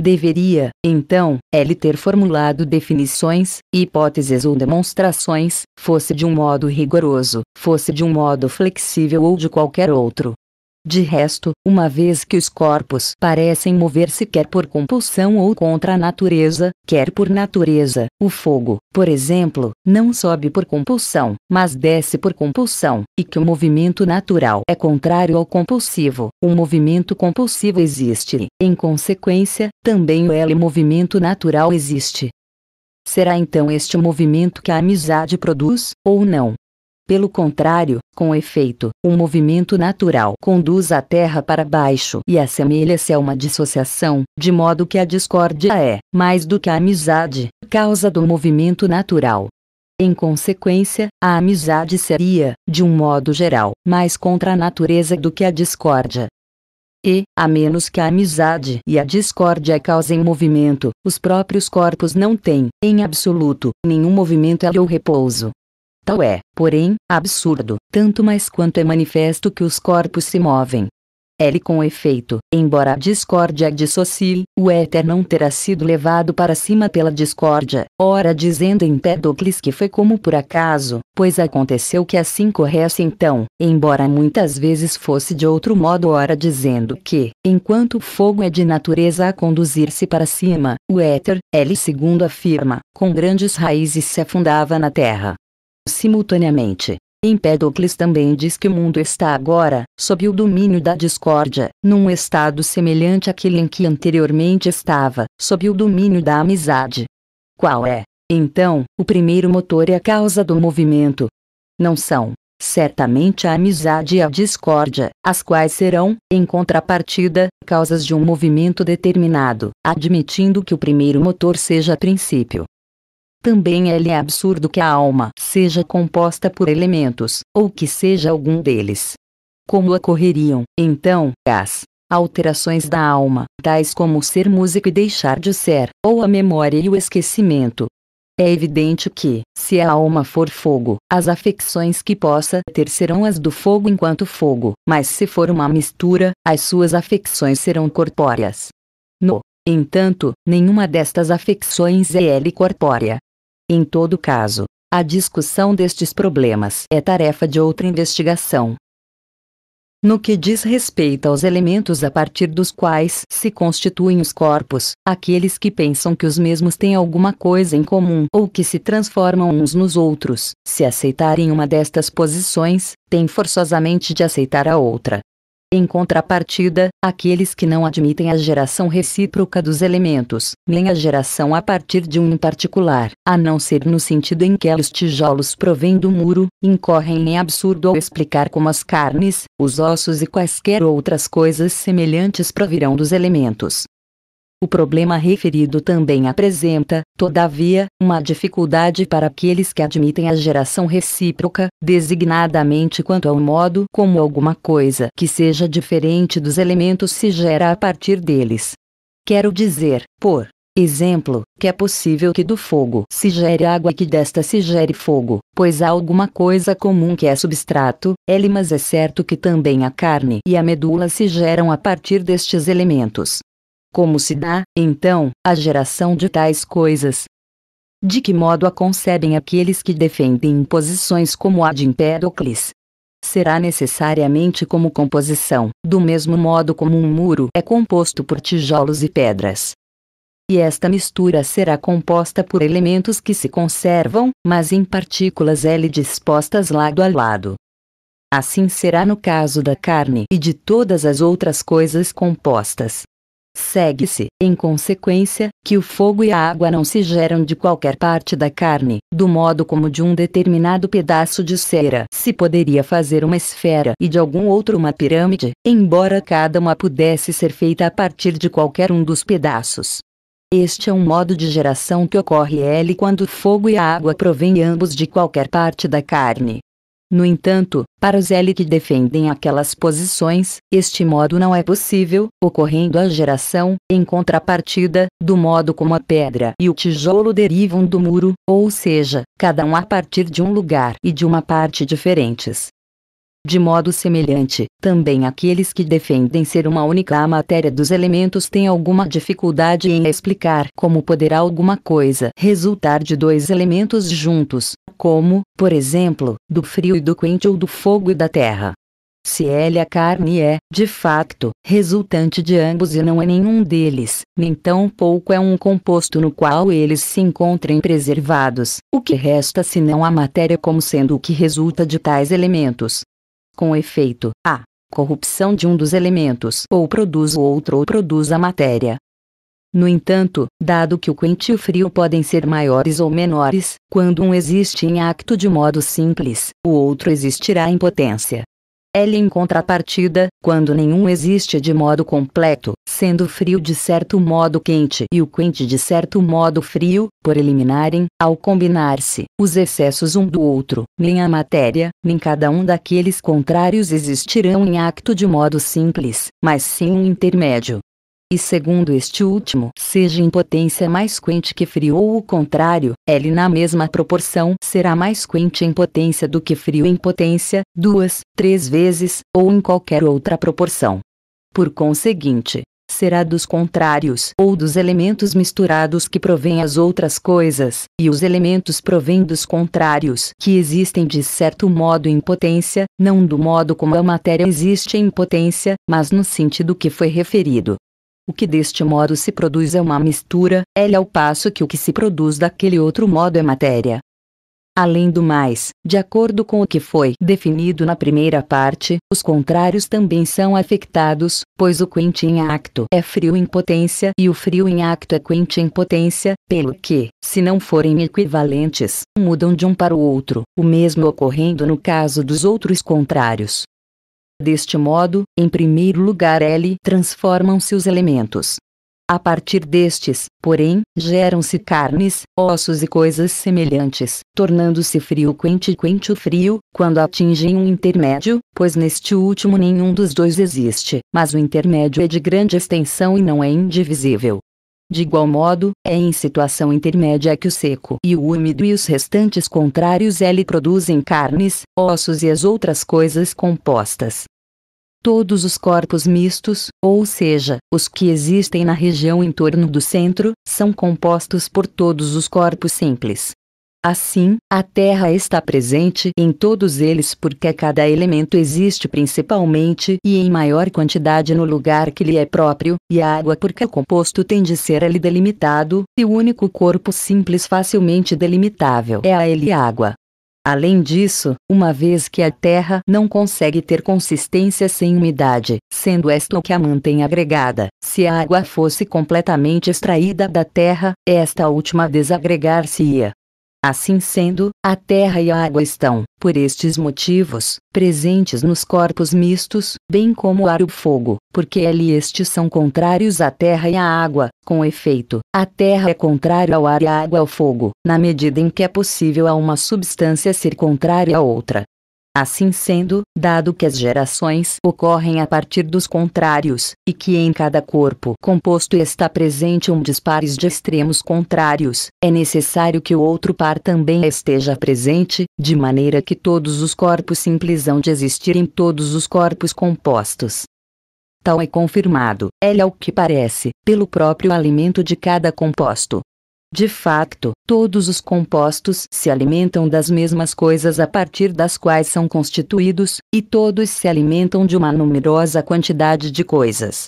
Deveria, então, ele ter formulado definições, hipóteses ou demonstrações, fosse de um modo rigoroso, fosse de um modo flexível ou de qualquer outro. De resto, uma vez que os corpos parecem mover-se quer por compulsão ou contra a natureza, quer por natureza, o fogo, por exemplo, não sobe por compulsão, mas desce por compulsão, e que o movimento natural é contrário ao compulsivo, o movimento compulsivo existe e, em consequência, também o L movimento natural existe. Será então este o movimento que a amizade produz, ou não? Pelo contrário, com efeito, o movimento natural conduz a terra para baixo e assemelha-se a uma dissociação, de modo que a discórdia é, mais do que a amizade, causa do movimento natural. Em consequência, a amizade seria, de um modo geral, mais contra a natureza do que a discórdia. E, a menos que a amizade e a discórdia causem movimento, os próprios corpos não têm, em absoluto, nenhum movimento ou repouso. Tal é, porém, absurdo, tanto mais quanto é manifesto que os corpos se movem. Ele, com efeito, embora a discórdia dissocie, o éter não terá sido levado para cima pela discórdia, ora dizendo Empédocles que foi como por acaso, pois aconteceu que assim corresse então, embora muitas vezes fosse de outro modo, ora dizendo que, enquanto o fogo é de natureza a conduzir-se para cima, o éter, ele segundo afirma, com grandes raízes se afundava na terra. Simultaneamente, Empédocles também diz que o mundo está agora, sob o domínio da discórdia, num estado semelhante àquele em que anteriormente estava, sob o domínio da amizade. Qual é, então, o primeiro motor e a causa do movimento? Não são, certamente, a amizade e a discórdia, as quais serão, em contrapartida, causas de um movimento determinado, admitindo que o primeiro motor seja princípio. Também ele é absurdo que a alma seja composta por elementos, ou que seja algum deles. Como ocorreriam, então, as alterações da alma, tais como ser músico e deixar de ser, ou a memória e o esquecimento. É evidente que, se a alma for fogo, as afecções que possa ter serão as do fogo enquanto fogo, mas se for uma mistura, as suas afecções serão corpóreas. No entanto, nenhuma destas afecções é ele corpórea. Em todo caso, a discussão destes problemas é tarefa de outra investigação. No que diz respeito aos elementos a partir dos quais se constituem os corpos, aqueles que pensam que os mesmos têm alguma coisa em comum ou que se transformam uns nos outros, se aceitarem uma destas posições, têm forçosamente de aceitar a outra. Em contrapartida, aqueles que não admitem a geração recíproca dos elementos, nem a geração a partir de um em particular, a não ser no sentido em que os tijolos provêm do muro, incorrem em absurdo ao explicar como as carnes, os ossos e quaisquer outras coisas semelhantes provirão dos elementos. O problema referido também apresenta, todavia, uma dificuldade para aqueles que admitem a geração recíproca, designadamente quanto ao modo como alguma coisa que seja diferente dos elementos se gera a partir deles. Quero dizer, por exemplo, que é possível que do fogo se gere água e que desta se gere fogo, pois há alguma coisa comum que é substrato, ele, mas é certo que também a carne e a medula se geram a partir destes elementos. Como se dá, então, a geração de tais coisas? De que modo a concebem aqueles que defendem posições como a de Empédocles? Será necessariamente como composição, do mesmo modo como um muro é composto por tijolos e pedras. E esta mistura será composta por elementos que se conservam, mas em partículas L dispostas lado a lado. Assim será no caso da carne e de todas as outras coisas compostas. Segue-se, em consequência, que o fogo e a água não se geram de qualquer parte da carne, do modo como de um determinado pedaço de cera se poderia fazer uma esfera e de algum outro uma pirâmide, embora cada uma pudesse ser feita a partir de qualquer um dos pedaços. Este é um modo de geração que ocorre ele quando o fogo e a água provêm ambos de qualquer parte da carne. No entanto, para os L que defendem aquelas posições, este modo não é possível, ocorrendo a geração, em contrapartida, do modo como a pedra e o tijolo derivam do muro, ou seja, cada um a partir de um lugar e de uma parte diferentes. De modo semelhante, também aqueles que defendem ser uma única a matéria dos elementos têm alguma dificuldade em explicar como poderá alguma coisa resultar de dois elementos juntos, como, por exemplo, do frio e do quente ou do fogo e da terra. Se ele a carne é, de facto, resultante de ambos e não é nenhum deles, nem tampouco é um composto no qual eles se encontrem preservados, o que resta senão a matéria como sendo o que resulta de tais elementos. Com efeito, a corrupção de um dos elementos ou produz o outro ou produz a matéria. No entanto, dado que o quente e o frio podem ser maiores ou menores, quando um existe em acto de modo simples, o outro existirá em potência. Ele em contrapartida, quando nenhum existe de modo completo, sendo o frio de certo modo quente e o quente de certo modo frio, por eliminarem, ao combinar-se, os excessos um do outro, nem a matéria, nem cada um daqueles contrários existirão em acto de modo simples, mas sim um intermédio. E segundo este último, seja em potência mais quente que frio ou o contrário, ele na mesma proporção será mais quente em potência do que frio em potência, duas, três vezes, ou em qualquer outra proporção. Por conseguinte, será dos contrários ou dos elementos misturados que provém as outras coisas, e os elementos provêm dos contrários que existem de certo modo em potência, não do modo como a matéria existe em potência, mas no sentido que foi referido. O que deste modo se produz é uma mistura, L ao passo que o que se produz daquele outro modo é matéria. Além do mais, de acordo com o que foi definido na primeira parte, os contrários também são afectados, pois o quente em acto é frio em potência e o frio em acto é quente em potência, pelo que, se não forem equivalentes, mudam de um para o outro, o mesmo ocorrendo no caso dos outros contrários. Deste modo, em primeiro lugar L transformam-se os elementos. A partir destes, porém, geram-se carnes, ossos e coisas semelhantes, tornando-se frio quente e quente o frio, quando atingem um intermédio, pois neste último nenhum dos dois existe, mas o intermédio é de grande extensão e não é indivisível. De igual modo, é em situação intermédia que o seco e o úmido e os restantes contrários L produzem carnes, ossos e as outras coisas compostas. Todos os corpos mistos, ou seja, os que existem na região em torno do centro, são compostos por todos os corpos simples. Assim, a Terra está presente em todos eles porque cada elemento existe principalmente e em maior quantidade no lugar que lhe é próprio, e a água porque o composto tem de ser ali delimitado, e o único corpo simples facilmente delimitável é a ele água. Além disso, uma vez que a Terra não consegue ter consistência sem umidade, sendo esta o que a mantém agregada, se a água fosse completamente extraída da Terra, esta última desagregar-se-ia. Assim sendo, a Terra e a água estão, por estes motivos, presentes nos corpos mistos, bem como o ar e o fogo, porque ele e estes são contrários à Terra e à água. Com efeito, a Terra é contrária ao ar e a água ao fogo, na medida em que é possível a uma substância ser contrária à outra. Assim sendo, dado que as gerações ocorrem a partir dos contrários, e que em cada corpo composto está presente um dispares de extremos contrários, é necessário que o outro par também esteja presente, de maneira que todos os corpos simples hão de existir em todos os corpos compostos. Tal é confirmado, ele é o que parece, pelo próprio alimento de cada composto. De facto, todos os compostos se alimentam das mesmas coisas a partir das quais são constituídos, e todos se alimentam de uma numerosa quantidade de coisas.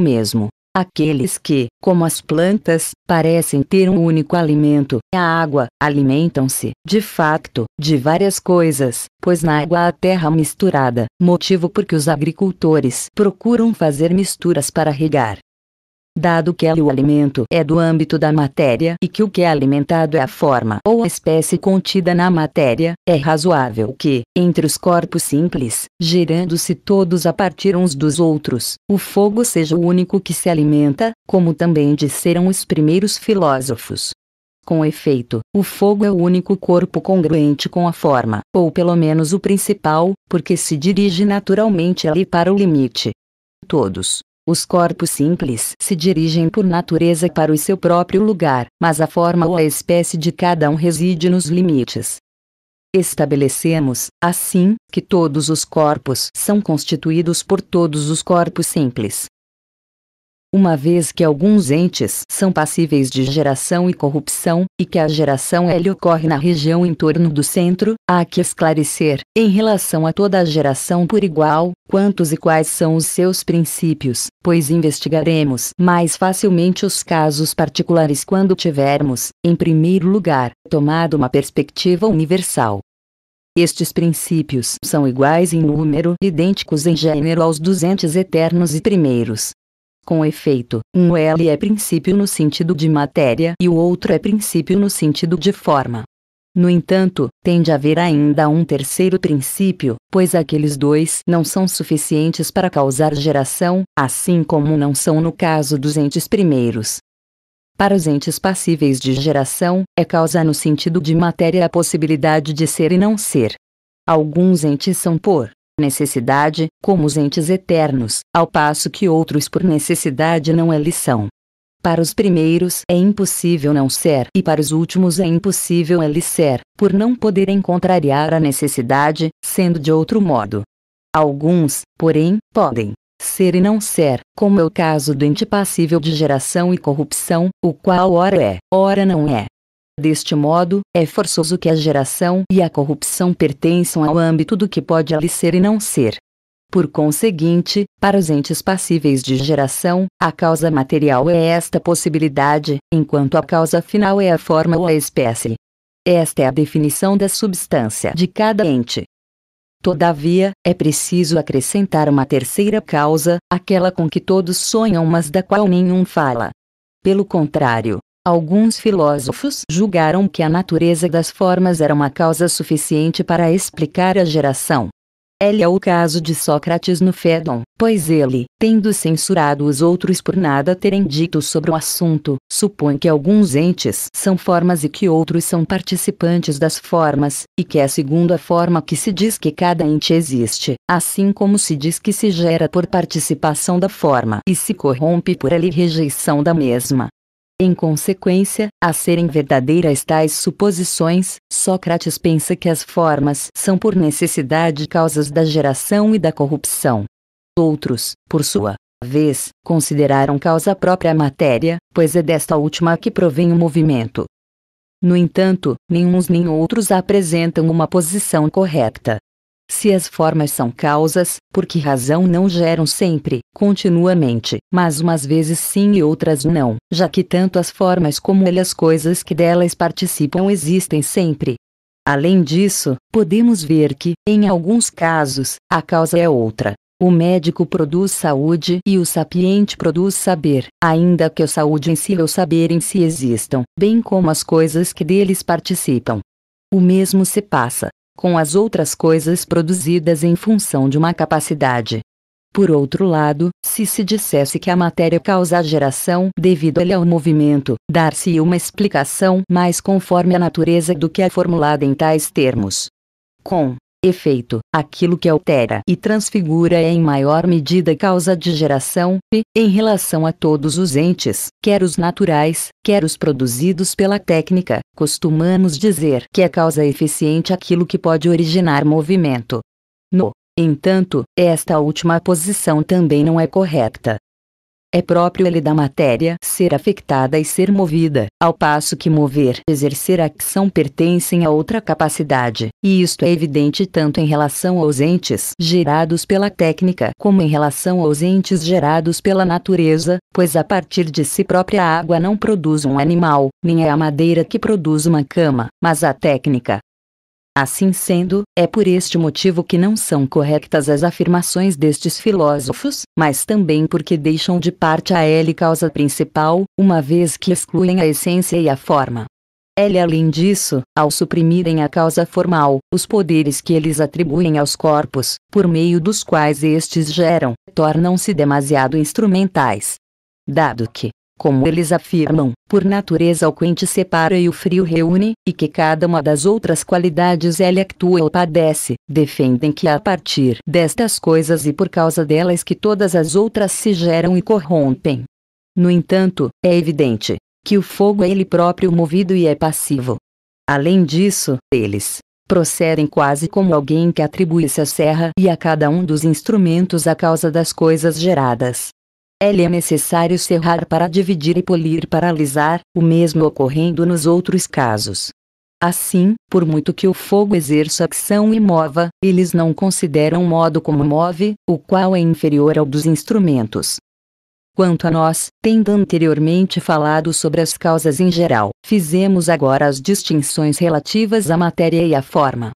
Mesmo aqueles que, como as plantas, parecem ter um único alimento, a água, alimentam-se, de facto, de várias coisas, pois na água há terra misturada, motivo porque os agricultores procuram fazer misturas para regar. Dado que ela e o alimento é do âmbito da matéria e que o que é alimentado é a forma ou a espécie contida na matéria, é razoável que, entre os corpos simples, gerando-se todos a partir uns dos outros, o fogo seja o único que se alimenta, como também disseram os primeiros filósofos. Com efeito, o fogo é o único corpo congruente com a forma, ou pelo menos o principal, porque se dirige naturalmente ali para o limite. Todos os corpos simples se dirigem por natureza para o seu próprio lugar, mas a forma ou a espécie de cada um reside nos limites. Estabelecemos, assim, que todos os corpos são constituídos por todos os corpos simples. Uma vez que alguns entes são passíveis de geração e corrupção, e que a geração L ocorre na região em torno do centro, há que esclarecer, em relação a toda a geração por igual, quantos e quais são os seus princípios, pois investigaremos mais facilmente os casos particulares quando tivermos, em primeiro lugar, tomado uma perspectiva universal. Estes princípios são iguais em número, idênticos em gênero aos dos entes eternos e primeiros. Com efeito, um L é princípio no sentido de matéria e o outro é princípio no sentido de forma. No entanto, tem de haver ainda um terceiro princípio, pois aqueles dois não são suficientes para causar geração, assim como não são no caso dos entes primeiros. Para os entes passíveis de geração, é causa no sentido de matéria a possibilidade de ser e não ser. Alguns entes são por necessidade, como os entes eternos, ao passo que outros por necessidade não eles são. Para os primeiros é impossível não ser e para os últimos é impossível eles ser, por não poderem contrariar a necessidade, sendo de outro modo. Alguns, porém, podem ser e não ser, como é o caso do ente passível de geração e corrupção, o qual ora é, ora não é. Deste modo, é forçoso que a geração e a corrupção pertençam ao âmbito do que pode ali ser e não ser. Por conseguinte, para os entes passíveis de geração, a causa material é esta possibilidade, enquanto a causa final é a forma ou a espécie. Esta é a definição da substância de cada ente. Todavia, é preciso acrescentar uma terceira causa, aquela com que todos sonham mas da qual nenhum fala. Pelo contrário, alguns filósofos julgaram que a natureza das formas era uma causa suficiente para explicar a geração. Ele é o caso de Sócrates no Fédon, pois ele, tendo censurado os outros por nada terem dito sobre o assunto, supõe que alguns entes são formas e que outros são participantes das formas, e que é segundo a forma que se diz que cada ente existe, assim como se diz que se gera por participação da forma e se corrompe por ela e rejeição da mesma. Em consequência, a serem verdadeiras tais suposições, Sócrates pensa que as formas são por necessidade causas da geração e da corrupção. Outros, por sua vez, consideraram causa própria a matéria, pois é desta última que provém o movimento. No entanto, nem uns nem outros apresentam uma posição correta. Se as formas são causas, por que razão não geram sempre, continuamente, mas umas vezes sim e outras não, já que tanto as formas como ele as coisas que delas participam existem sempre? Além disso, podemos ver que, em alguns casos, a causa é outra. O médico produz saúde e o sapiente produz saber, ainda que a saúde em si e o saber em si existam, bem como as coisas que deles participam. O mesmo se passa com as outras coisas produzidas em função de uma capacidade. Por outro lado, se se dissesse que a matéria causa a geração devido ao movimento, dar-se-ia uma explicação mais conforme à natureza do que é formulada em tais termos. Com efeito, aquilo que altera e transfigura é em maior medida causa de geração, e, em relação a todos os entes, quer os naturais, quer os produzidos pela técnica, costumamos dizer que é causa eficiente aquilo que pode originar movimento. No entanto, esta última posição também não é correta. É próprio ele da matéria ser afetada e ser movida, ao passo que mover e exercer a ação pertencem a outra capacidade, e isto é evidente tanto em relação aos entes gerados pela técnica como em relação aos entes gerados pela natureza, pois a partir de si própria a água não produz um animal, nem é a madeira que produz uma cama, mas a técnica. Assim sendo, é por este motivo que não são corretas as afirmações destes filósofos, mas também porque deixam de parte a ele causa principal, uma vez que excluem a essência e a forma. Ele, além disso, ao suprimirem a causa formal, os poderes que eles atribuem aos corpos, por meio dos quais estes geram, tornam-se demasiado instrumentais. Dado que, como eles afirmam, por natureza o quente separa e o frio reúne, e que cada uma das outras qualidades ele atua ou padece, defendem que é a partir destas coisas e por causa delas que todas as outras se geram e corrompem. No entanto, é evidente que o fogo é ele próprio movido e é passivo. Além disso, eles procedem quase como alguém que atribui-se à serra e a cada um dos instrumentos a causa das coisas geradas. Ele é necessário serrar para dividir e polir para alisar, o mesmo ocorrendo nos outros casos. Assim, por muito que o fogo exerça ação e mova, eles não consideram o modo como move, o qual é inferior ao dos instrumentos. Quanto a nós, tendo anteriormente falado sobre as causas em geral, fizemos agora as distinções relativas à matéria e à forma.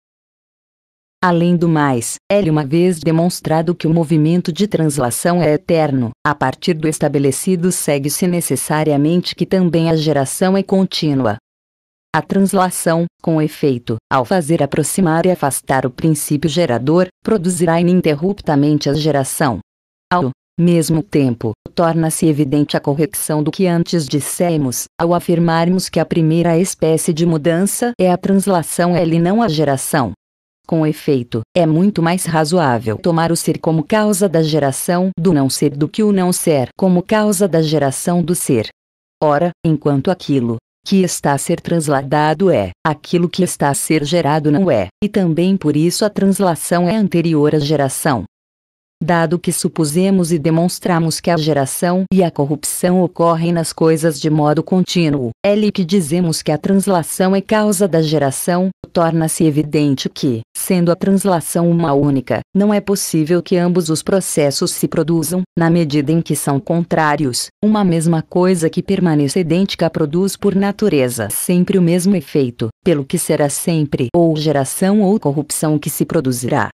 Além do mais, é uma vez demonstrado que o movimento de translação é eterno, a partir do estabelecido segue-se necessariamente que também a geração é contínua. A translação, com efeito, ao fazer aproximar e afastar o princípio gerador, produzirá ininterruptamente a geração. Ao mesmo tempo, torna-se evidente a correção do que antes dissemos, ao afirmarmos que a primeira espécie de mudança é a translação e não a geração. Com efeito, é muito mais razoável tomar o ser como causa da geração do não ser do que o não ser como causa da geração do ser. Ora, enquanto aquilo que está a ser transladado é, aquilo que está a ser gerado não é, e também por isso a translação é anterior à geração. Dado que supusemos e demonstramos que a geração e a corrupção ocorrem nas coisas de modo contínuo, é lhe que dizemos que a translação é causa da geração, torna-se evidente que, sendo a translação uma única, não é possível que ambos os processos se produzam, na medida em que são contrários, uma mesma coisa que permanece idêntica produz por natureza sempre o mesmo efeito, pelo que será sempre ou geração ou corrupção que se produzirá.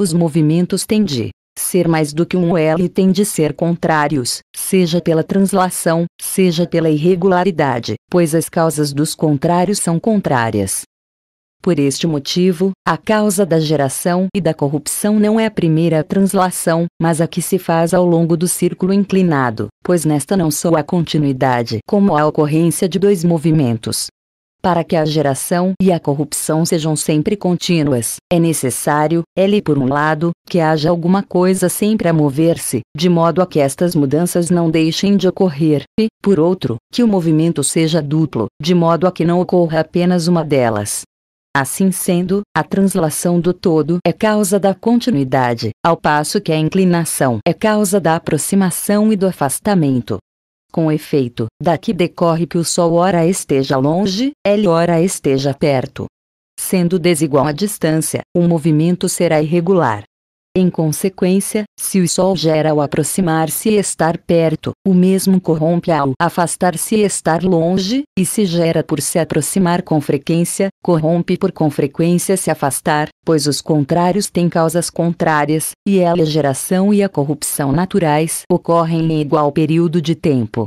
Os movimentos têm de ser mais do que um ele tem de ser contrários, seja pela translação, seja pela irregularidade, pois as causas dos contrários são contrárias. Por este motivo, a causa da geração e da corrupção não é a primeira translação, mas a que se faz ao longo do círculo inclinado, pois nesta não só há continuidade como há a ocorrência de dois movimentos. Para que a geração e a corrupção sejam sempre contínuas, é necessário, ele por um lado, que haja alguma coisa sempre a mover-se, de modo a que estas mudanças não deixem de ocorrer, e, por outro, que o movimento seja duplo, de modo a que não ocorra apenas uma delas. Assim sendo, a translação do todo é causa da continuidade, ao passo que a inclinação é causa da aproximação e do afastamento. Com efeito, daqui decorre que o Sol ora esteja longe, ele ora esteja perto. Sendo desigual a distância, o movimento será irregular. Em consequência, se o Sol gera ao aproximar-se e estar perto, o mesmo corrompe ao afastar-se e estar longe, e se gera por se aproximar com frequência, corrompe por com frequência se afastar, pois os contrários têm causas contrárias, e ela, a geração e a corrupção naturais ocorrem em igual período de tempo.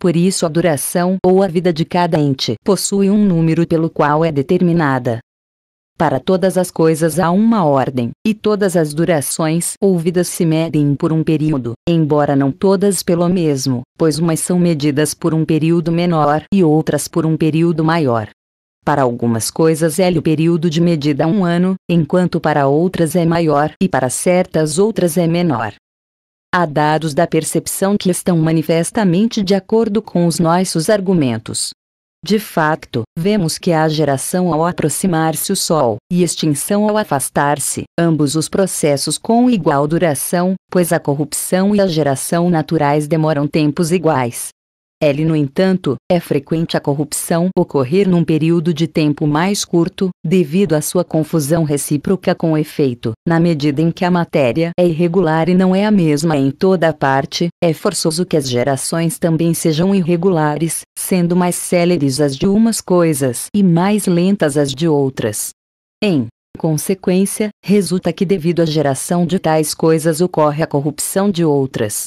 Por isso a duração ou a vida de cada ente possui um número pelo qual é determinada. Para todas as coisas há uma ordem, e todas as durações ou vidas se medem por um período, embora não todas pelo mesmo, pois umas são medidas por um período menor e outras por um período maior. Para algumas coisas é o período de medida um ano, enquanto para outras é maior e para certas outras é menor. Há dados da percepção que estão manifestamente de acordo com os nossos argumentos. De facto, vemos que há geração ao aproximar-se o Sol, e extinção ao afastar-se, ambos os processos com igual duração, pois a corrupção e a geração naturais demoram tempos iguais. Ele, no entanto, é frequente a corrupção ocorrer num período de tempo mais curto, devido à sua confusão recíproca com o efeito, na medida em que a matéria é irregular e não é a mesma em toda a parte, é forçoso que as gerações também sejam irregulares, sendo mais céleres as de umas coisas e mais lentas as de outras. Em consequência, resulta que devido à geração de tais coisas ocorre a corrupção de outras.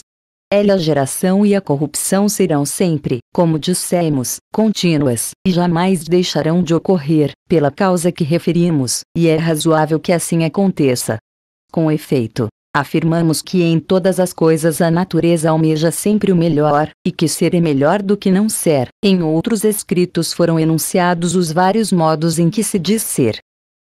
Ela, a geração e a corrupção serão sempre, como dissemos, contínuas, e jamais deixarão de ocorrer, pela causa que referimos, e é razoável que assim aconteça. Com efeito, afirmamos que em todas as coisas a natureza almeja sempre o melhor, e que ser é melhor do que não ser. Em outros escritos foram enunciados os vários modos em que se diz ser.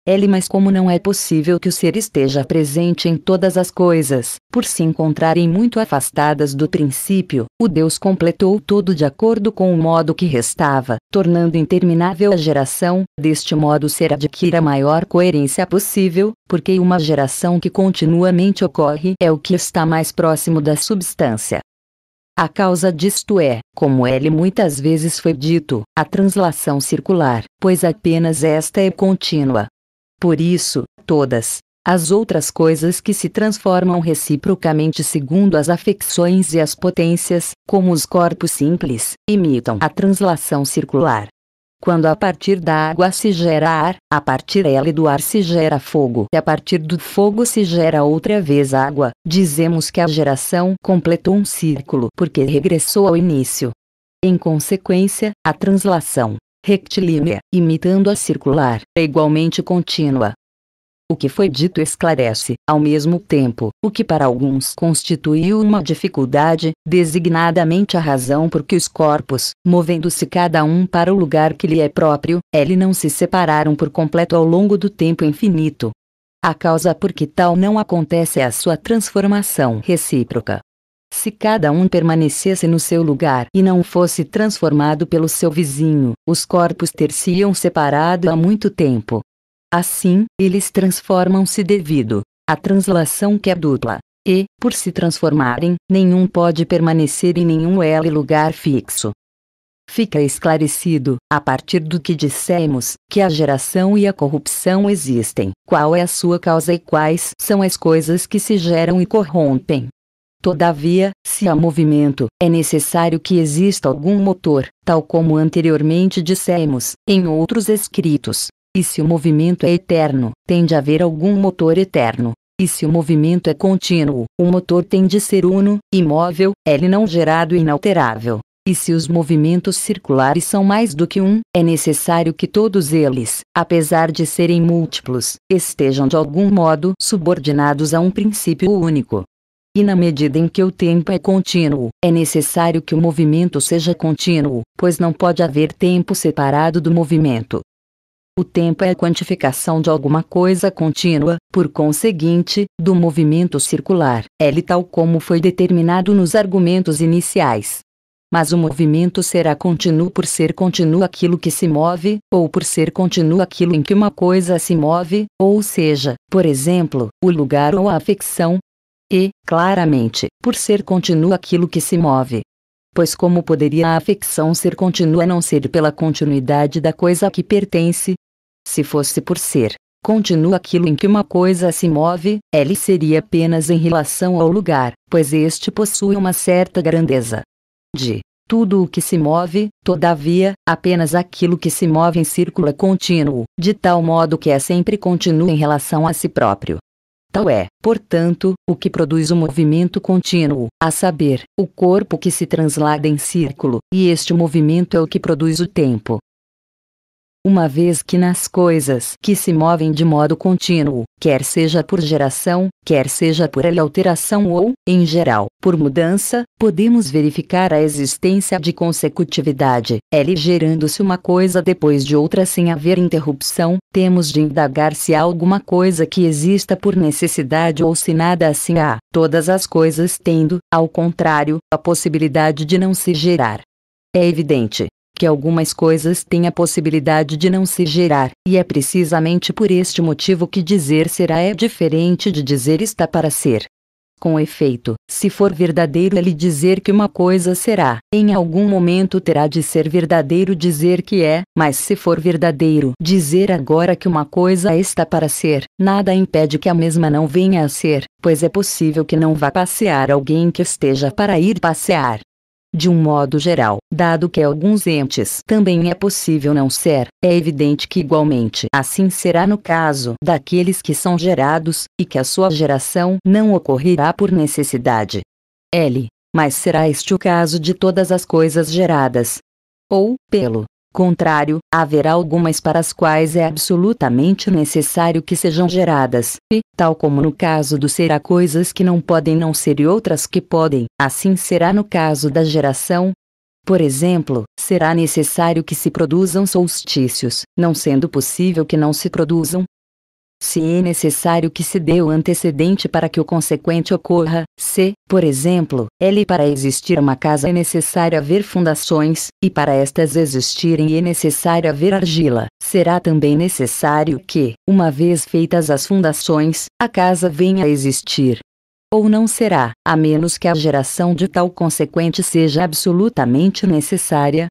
Ele, mas como não é possível que o ser esteja presente em todas as coisas, por se encontrarem muito afastadas do princípio, o Deus completou tudo de acordo com o modo que restava, tornando interminável a geração, deste modo o ser adquire a maior coerência possível, porque uma geração que continuamente ocorre é o que está mais próximo da substância. A causa disto é, como ele muitas vezes foi dito, a translação circular, pois apenas esta é contínua. Por isso, todas as outras coisas que se transformam reciprocamente segundo as afecções e as potências, como os corpos simples, imitam a translação circular. Quando a partir da água se gera ar, a partir dela e do ar se gera fogo e a partir do fogo se gera outra vez água, dizemos que a geração completou um círculo porque regressou ao início. Em consequência, a translação rectilínea, imitando a circular, é igualmente contínua. O que foi dito esclarece, ao mesmo tempo, o que para alguns constituiu uma dificuldade, designadamente a razão por que os corpos, movendo-se cada um para o lugar que lhe é próprio, eles não se separaram por completo ao longo do tempo infinito. A causa por que tal não acontece é a sua transformação recíproca. Se cada um permanecesse no seu lugar e não fosse transformado pelo seu vizinho, os corpos ter-se-iam separado há muito tempo. Assim, eles transformam-se devido à translação que é dupla. E, por se transformarem, nenhum pode permanecer em nenhum ele lugar fixo. Fica esclarecido, a partir do que dissemos, que a geração e a corrupção existem, qual é a sua causa e quais são as coisas que se geram e corrompem. Todavia, se há movimento, é necessário que exista algum motor, tal como anteriormente dissemos, em outros escritos. E se o movimento é eterno, tem de haver algum motor eterno. E se o movimento é contínuo, o motor tem de ser uno, imóvel, ele não gerado e inalterável. E se os movimentos circulares são mais do que um, é necessário que todos eles, apesar de serem múltiplos, estejam de algum modo subordinados a um princípio único. E na medida em que o tempo é contínuo, é necessário que o movimento seja contínuo, pois não pode haver tempo separado do movimento. O tempo é a quantificação de alguma coisa contínua, por conseguinte, do movimento circular, L tal como foi determinado nos argumentos iniciais. Mas o movimento será contínuo por ser contínuo aquilo que se move, ou por ser contínuo aquilo em que uma coisa se move, ou seja, por exemplo, o lugar ou a afecção, e, claramente, por ser contínuo aquilo que se move. Pois como poderia a afecção ser contínua a não ser pela continuidade da coisa a que pertence? Se fosse por ser contínua aquilo em que uma coisa se move, L seria apenas em relação ao lugar, pois este possui uma certa grandeza. De tudo o que se move, todavia, apenas aquilo que se move em círculo é contínuo, de tal modo que é sempre contínuo em relação a si próprio. Tal é, portanto, o que produz o movimento contínuo, a saber, o corpo que se translada em círculo, e este movimento é o que produz o tempo. Uma vez que nas coisas que se movem de modo contínuo, quer seja por geração, quer seja por alteração ou, em geral, por mudança, podemos verificar a existência de consecutividade, L gerando-se uma coisa depois de outra sem haver interrupção, temos de indagar se há alguma coisa que exista por necessidade ou se nada assim há, todas as coisas tendo, ao contrário, a possibilidade de não se gerar. É evidente que algumas coisas têm a possibilidade de não se gerar, e é precisamente por este motivo que dizer será é diferente de dizer está para ser. Com efeito, se for verdadeiro ele dizer que uma coisa será, em algum momento terá de ser verdadeiro dizer que é, mas se for verdadeiro dizer agora que uma coisa está para ser, nada impede que a mesma não venha a ser, pois é possível que não vá passear alguém que esteja para ir passear. De um modo geral, dado que alguns entes também é possível não ser, é evidente que igualmente assim será no caso daqueles que são gerados, e que a sua geração não ocorrerá por necessidade. L. Mas será este o caso de todas as coisas geradas? Ou, pelo contrário, haverá algumas para as quais é absolutamente necessário que sejam geradas, e, tal como no caso do ser há coisas que não podem não ser e outras que podem, assim será no caso da geração. Por exemplo, será necessário que se produzam solstícios, não sendo possível que não se produzam. Se é necessário que se dê o antecedente para que o consequente ocorra, se, por exemplo, L para existir uma casa é necessário haver fundações, e para estas existirem é necessário haver argila, será também necessário que, uma vez feitas as fundações, a casa venha a existir. Ou não será, a menos que a geração de tal consequente seja absolutamente necessária.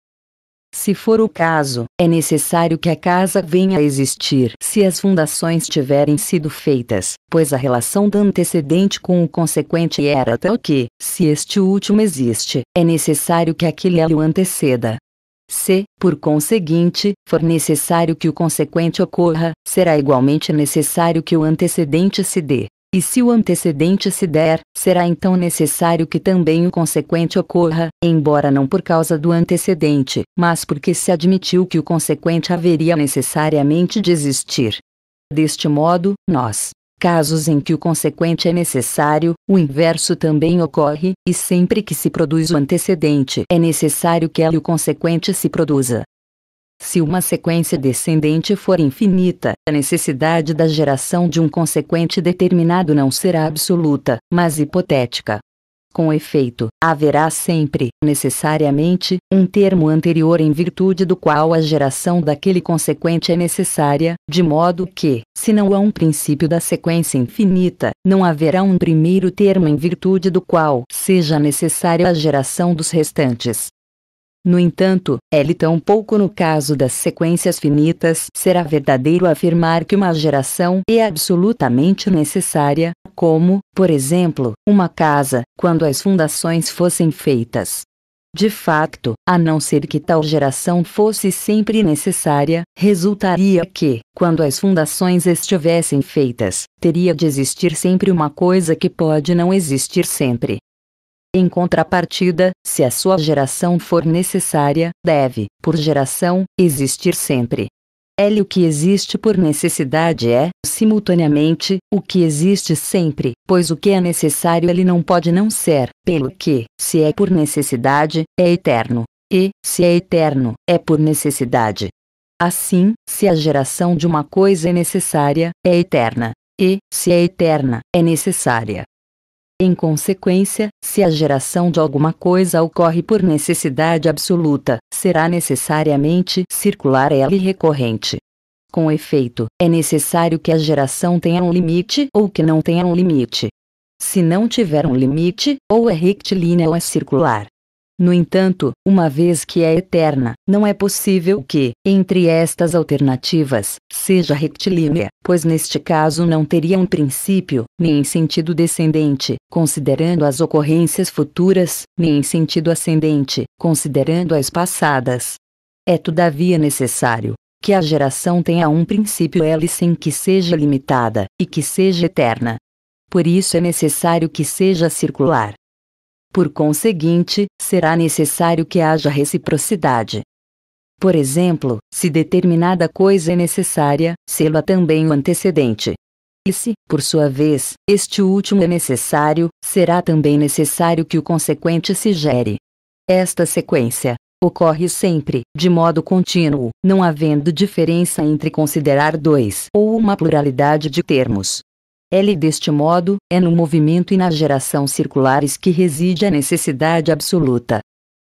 Se for o caso, é necessário que a casa venha a existir se as fundações tiverem sido feitas, pois a relação do antecedente com o consequente era tal que, se este último existe, é necessário que aquele a o anteceda. Se, por conseguinte, for necessário que o consequente ocorra, será igualmente necessário que o antecedente se dê. E se o antecedente se der, será então necessário que também o consequente ocorra, embora não por causa do antecedente, mas porque se admitiu que o consequente haveria necessariamente de existir. Deste modo, nos casos em que o consequente é necessário, o inverso também ocorre, e sempre que se produz o antecedente, é necessário que ele o consequente se produza. Se uma sequência descendente for infinita, a necessidade da geração de um consequente determinado não será absoluta, mas hipotética. Com efeito, haverá sempre, necessariamente, um termo anterior em virtude do qual a geração daquele consequente é necessária, de modo que, se não há um princípio da sequência infinita, não haverá um primeiro termo em virtude do qual seja necessária a geração dos restantes. No entanto, L tampouco no caso das sequências finitas será verdadeiro afirmar que uma geração é absolutamente necessária, como, por exemplo, uma casa, quando as fundações fossem feitas. De facto, a não ser que tal geração fosse sempre necessária, resultaria que, quando as fundações estivessem feitas, teria de existir sempre uma coisa que pode não existir sempre. Em contrapartida, se a sua geração for necessária, deve, por geração, existir sempre. L. O que existe por necessidade é, simultaneamente, o que existe sempre, pois o que é necessário ele não pode não ser, pelo que, se é por necessidade, é eterno, e, se é eterno, é por necessidade. Assim, se a geração de uma coisa é necessária, é eterna, e, se é eterna, é necessária. Em consequência, se a geração de alguma coisa ocorre por necessidade absoluta, será necessariamente circular ela e recorrente. Com efeito, é necessário que a geração tenha um limite ou que não tenha um limite. Se não tiver um limite, ou é rectilínea ou é circular. No entanto, uma vez que é eterna, não é possível que, entre estas alternativas, seja rectilínea, pois neste caso não teria um princípio, nem em sentido descendente, considerando as ocorrências futuras, nem em sentido ascendente, considerando as passadas. É todavia necessário que a geração tenha um princípio L sem que seja limitada, e que seja eterna. Por isso é necessário que seja circular. Por conseguinte, será necessário que haja reciprocidade. Por exemplo, se determinada coisa é necessária, sê-lo é também o antecedente. E se, por sua vez, este último é necessário, será também necessário que o consequente se gere. Esta sequência ocorre sempre, de modo contínuo, não havendo diferença entre considerar dois ou uma pluralidade de termos. L deste modo, é no movimento e na geração circulares que reside a necessidade absoluta.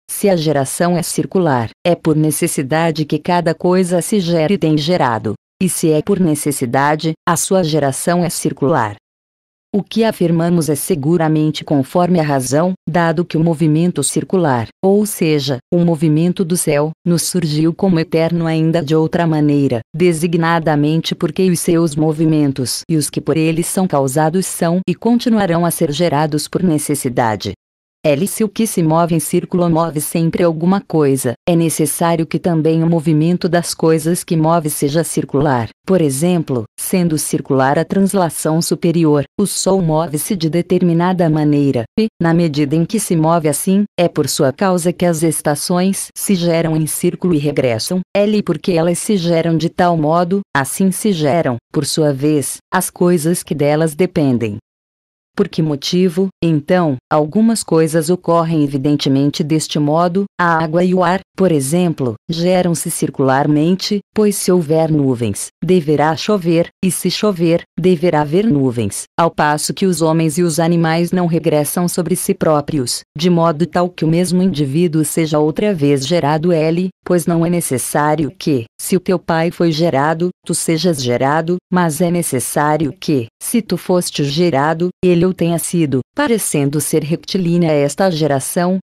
Se a geração é circular, é por necessidade que cada coisa se gera e tem gerado, e se é por necessidade, a sua geração é circular. O que afirmamos é seguramente conforme a razão, dado que o movimento circular, ou seja, o movimento do céu, nos surgiu como eterno ainda de outra maneira, designadamente porque os seus movimentos e os que por eles são causados são e continuarão a ser gerados por necessidade. L. Se o que se move em círculo move sempre alguma coisa, é necessário que também o movimento das coisas que move seja circular. Por exemplo, sendo circular a translação superior, o Sol move-se de determinada maneira, e, na medida em que se move assim, é por sua causa que as estações se geram em círculo e regressam, L porque elas se geram de tal modo, assim se geram, por sua vez, as coisas que delas dependem. Por que motivo, então, algumas coisas ocorrem evidentemente deste modo, a água e o ar, por exemplo, geram-se circularmente, pois se houver nuvens, deverá chover, e se chover, deverá haver nuvens, ao passo que os homens e os animais não regressam sobre si próprios, de modo tal que o mesmo indivíduo seja outra vez gerado L, pois não é necessário que, se o teu pai foi gerado, tu sejas gerado, mas é necessário que, se tu foste gerado, ele ou tenha sido, parecendo ser rectilínea esta geração?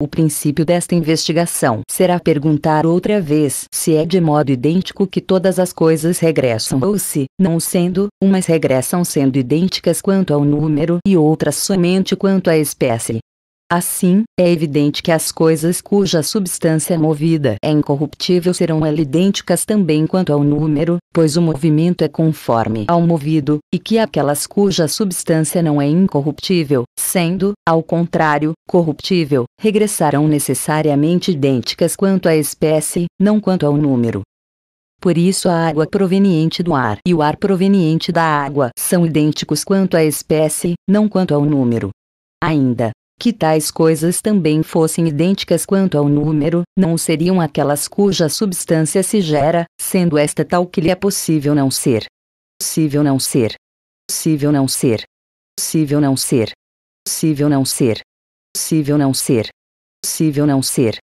O princípio desta investigação será perguntar outra vez se é de modo idêntico que todas as coisas regressam ou se, não sendo, umas regressam sendo idênticas quanto ao número e outras somente quanto à espécie. Assim, é evidente que as coisas cuja substância movida é incorruptível serão L idênticas também quanto ao número, pois o movimento é conforme ao movido, e que aquelas cuja substância não é incorruptível, sendo, ao contrário, corruptível, regressarão necessariamente idênticas quanto à espécie, não quanto ao número. Por isso a água proveniente do ar e o ar proveniente da água são idênticos quanto à espécie, não quanto ao número. Ainda que tais coisas também fossem idênticas quanto ao número, não seriam aquelas cuja substância se gera, sendo esta tal que lhe é possível não ser. Possível não ser. Possível não ser. Possível não ser. Possível não ser. Possível não ser. Possível não ser.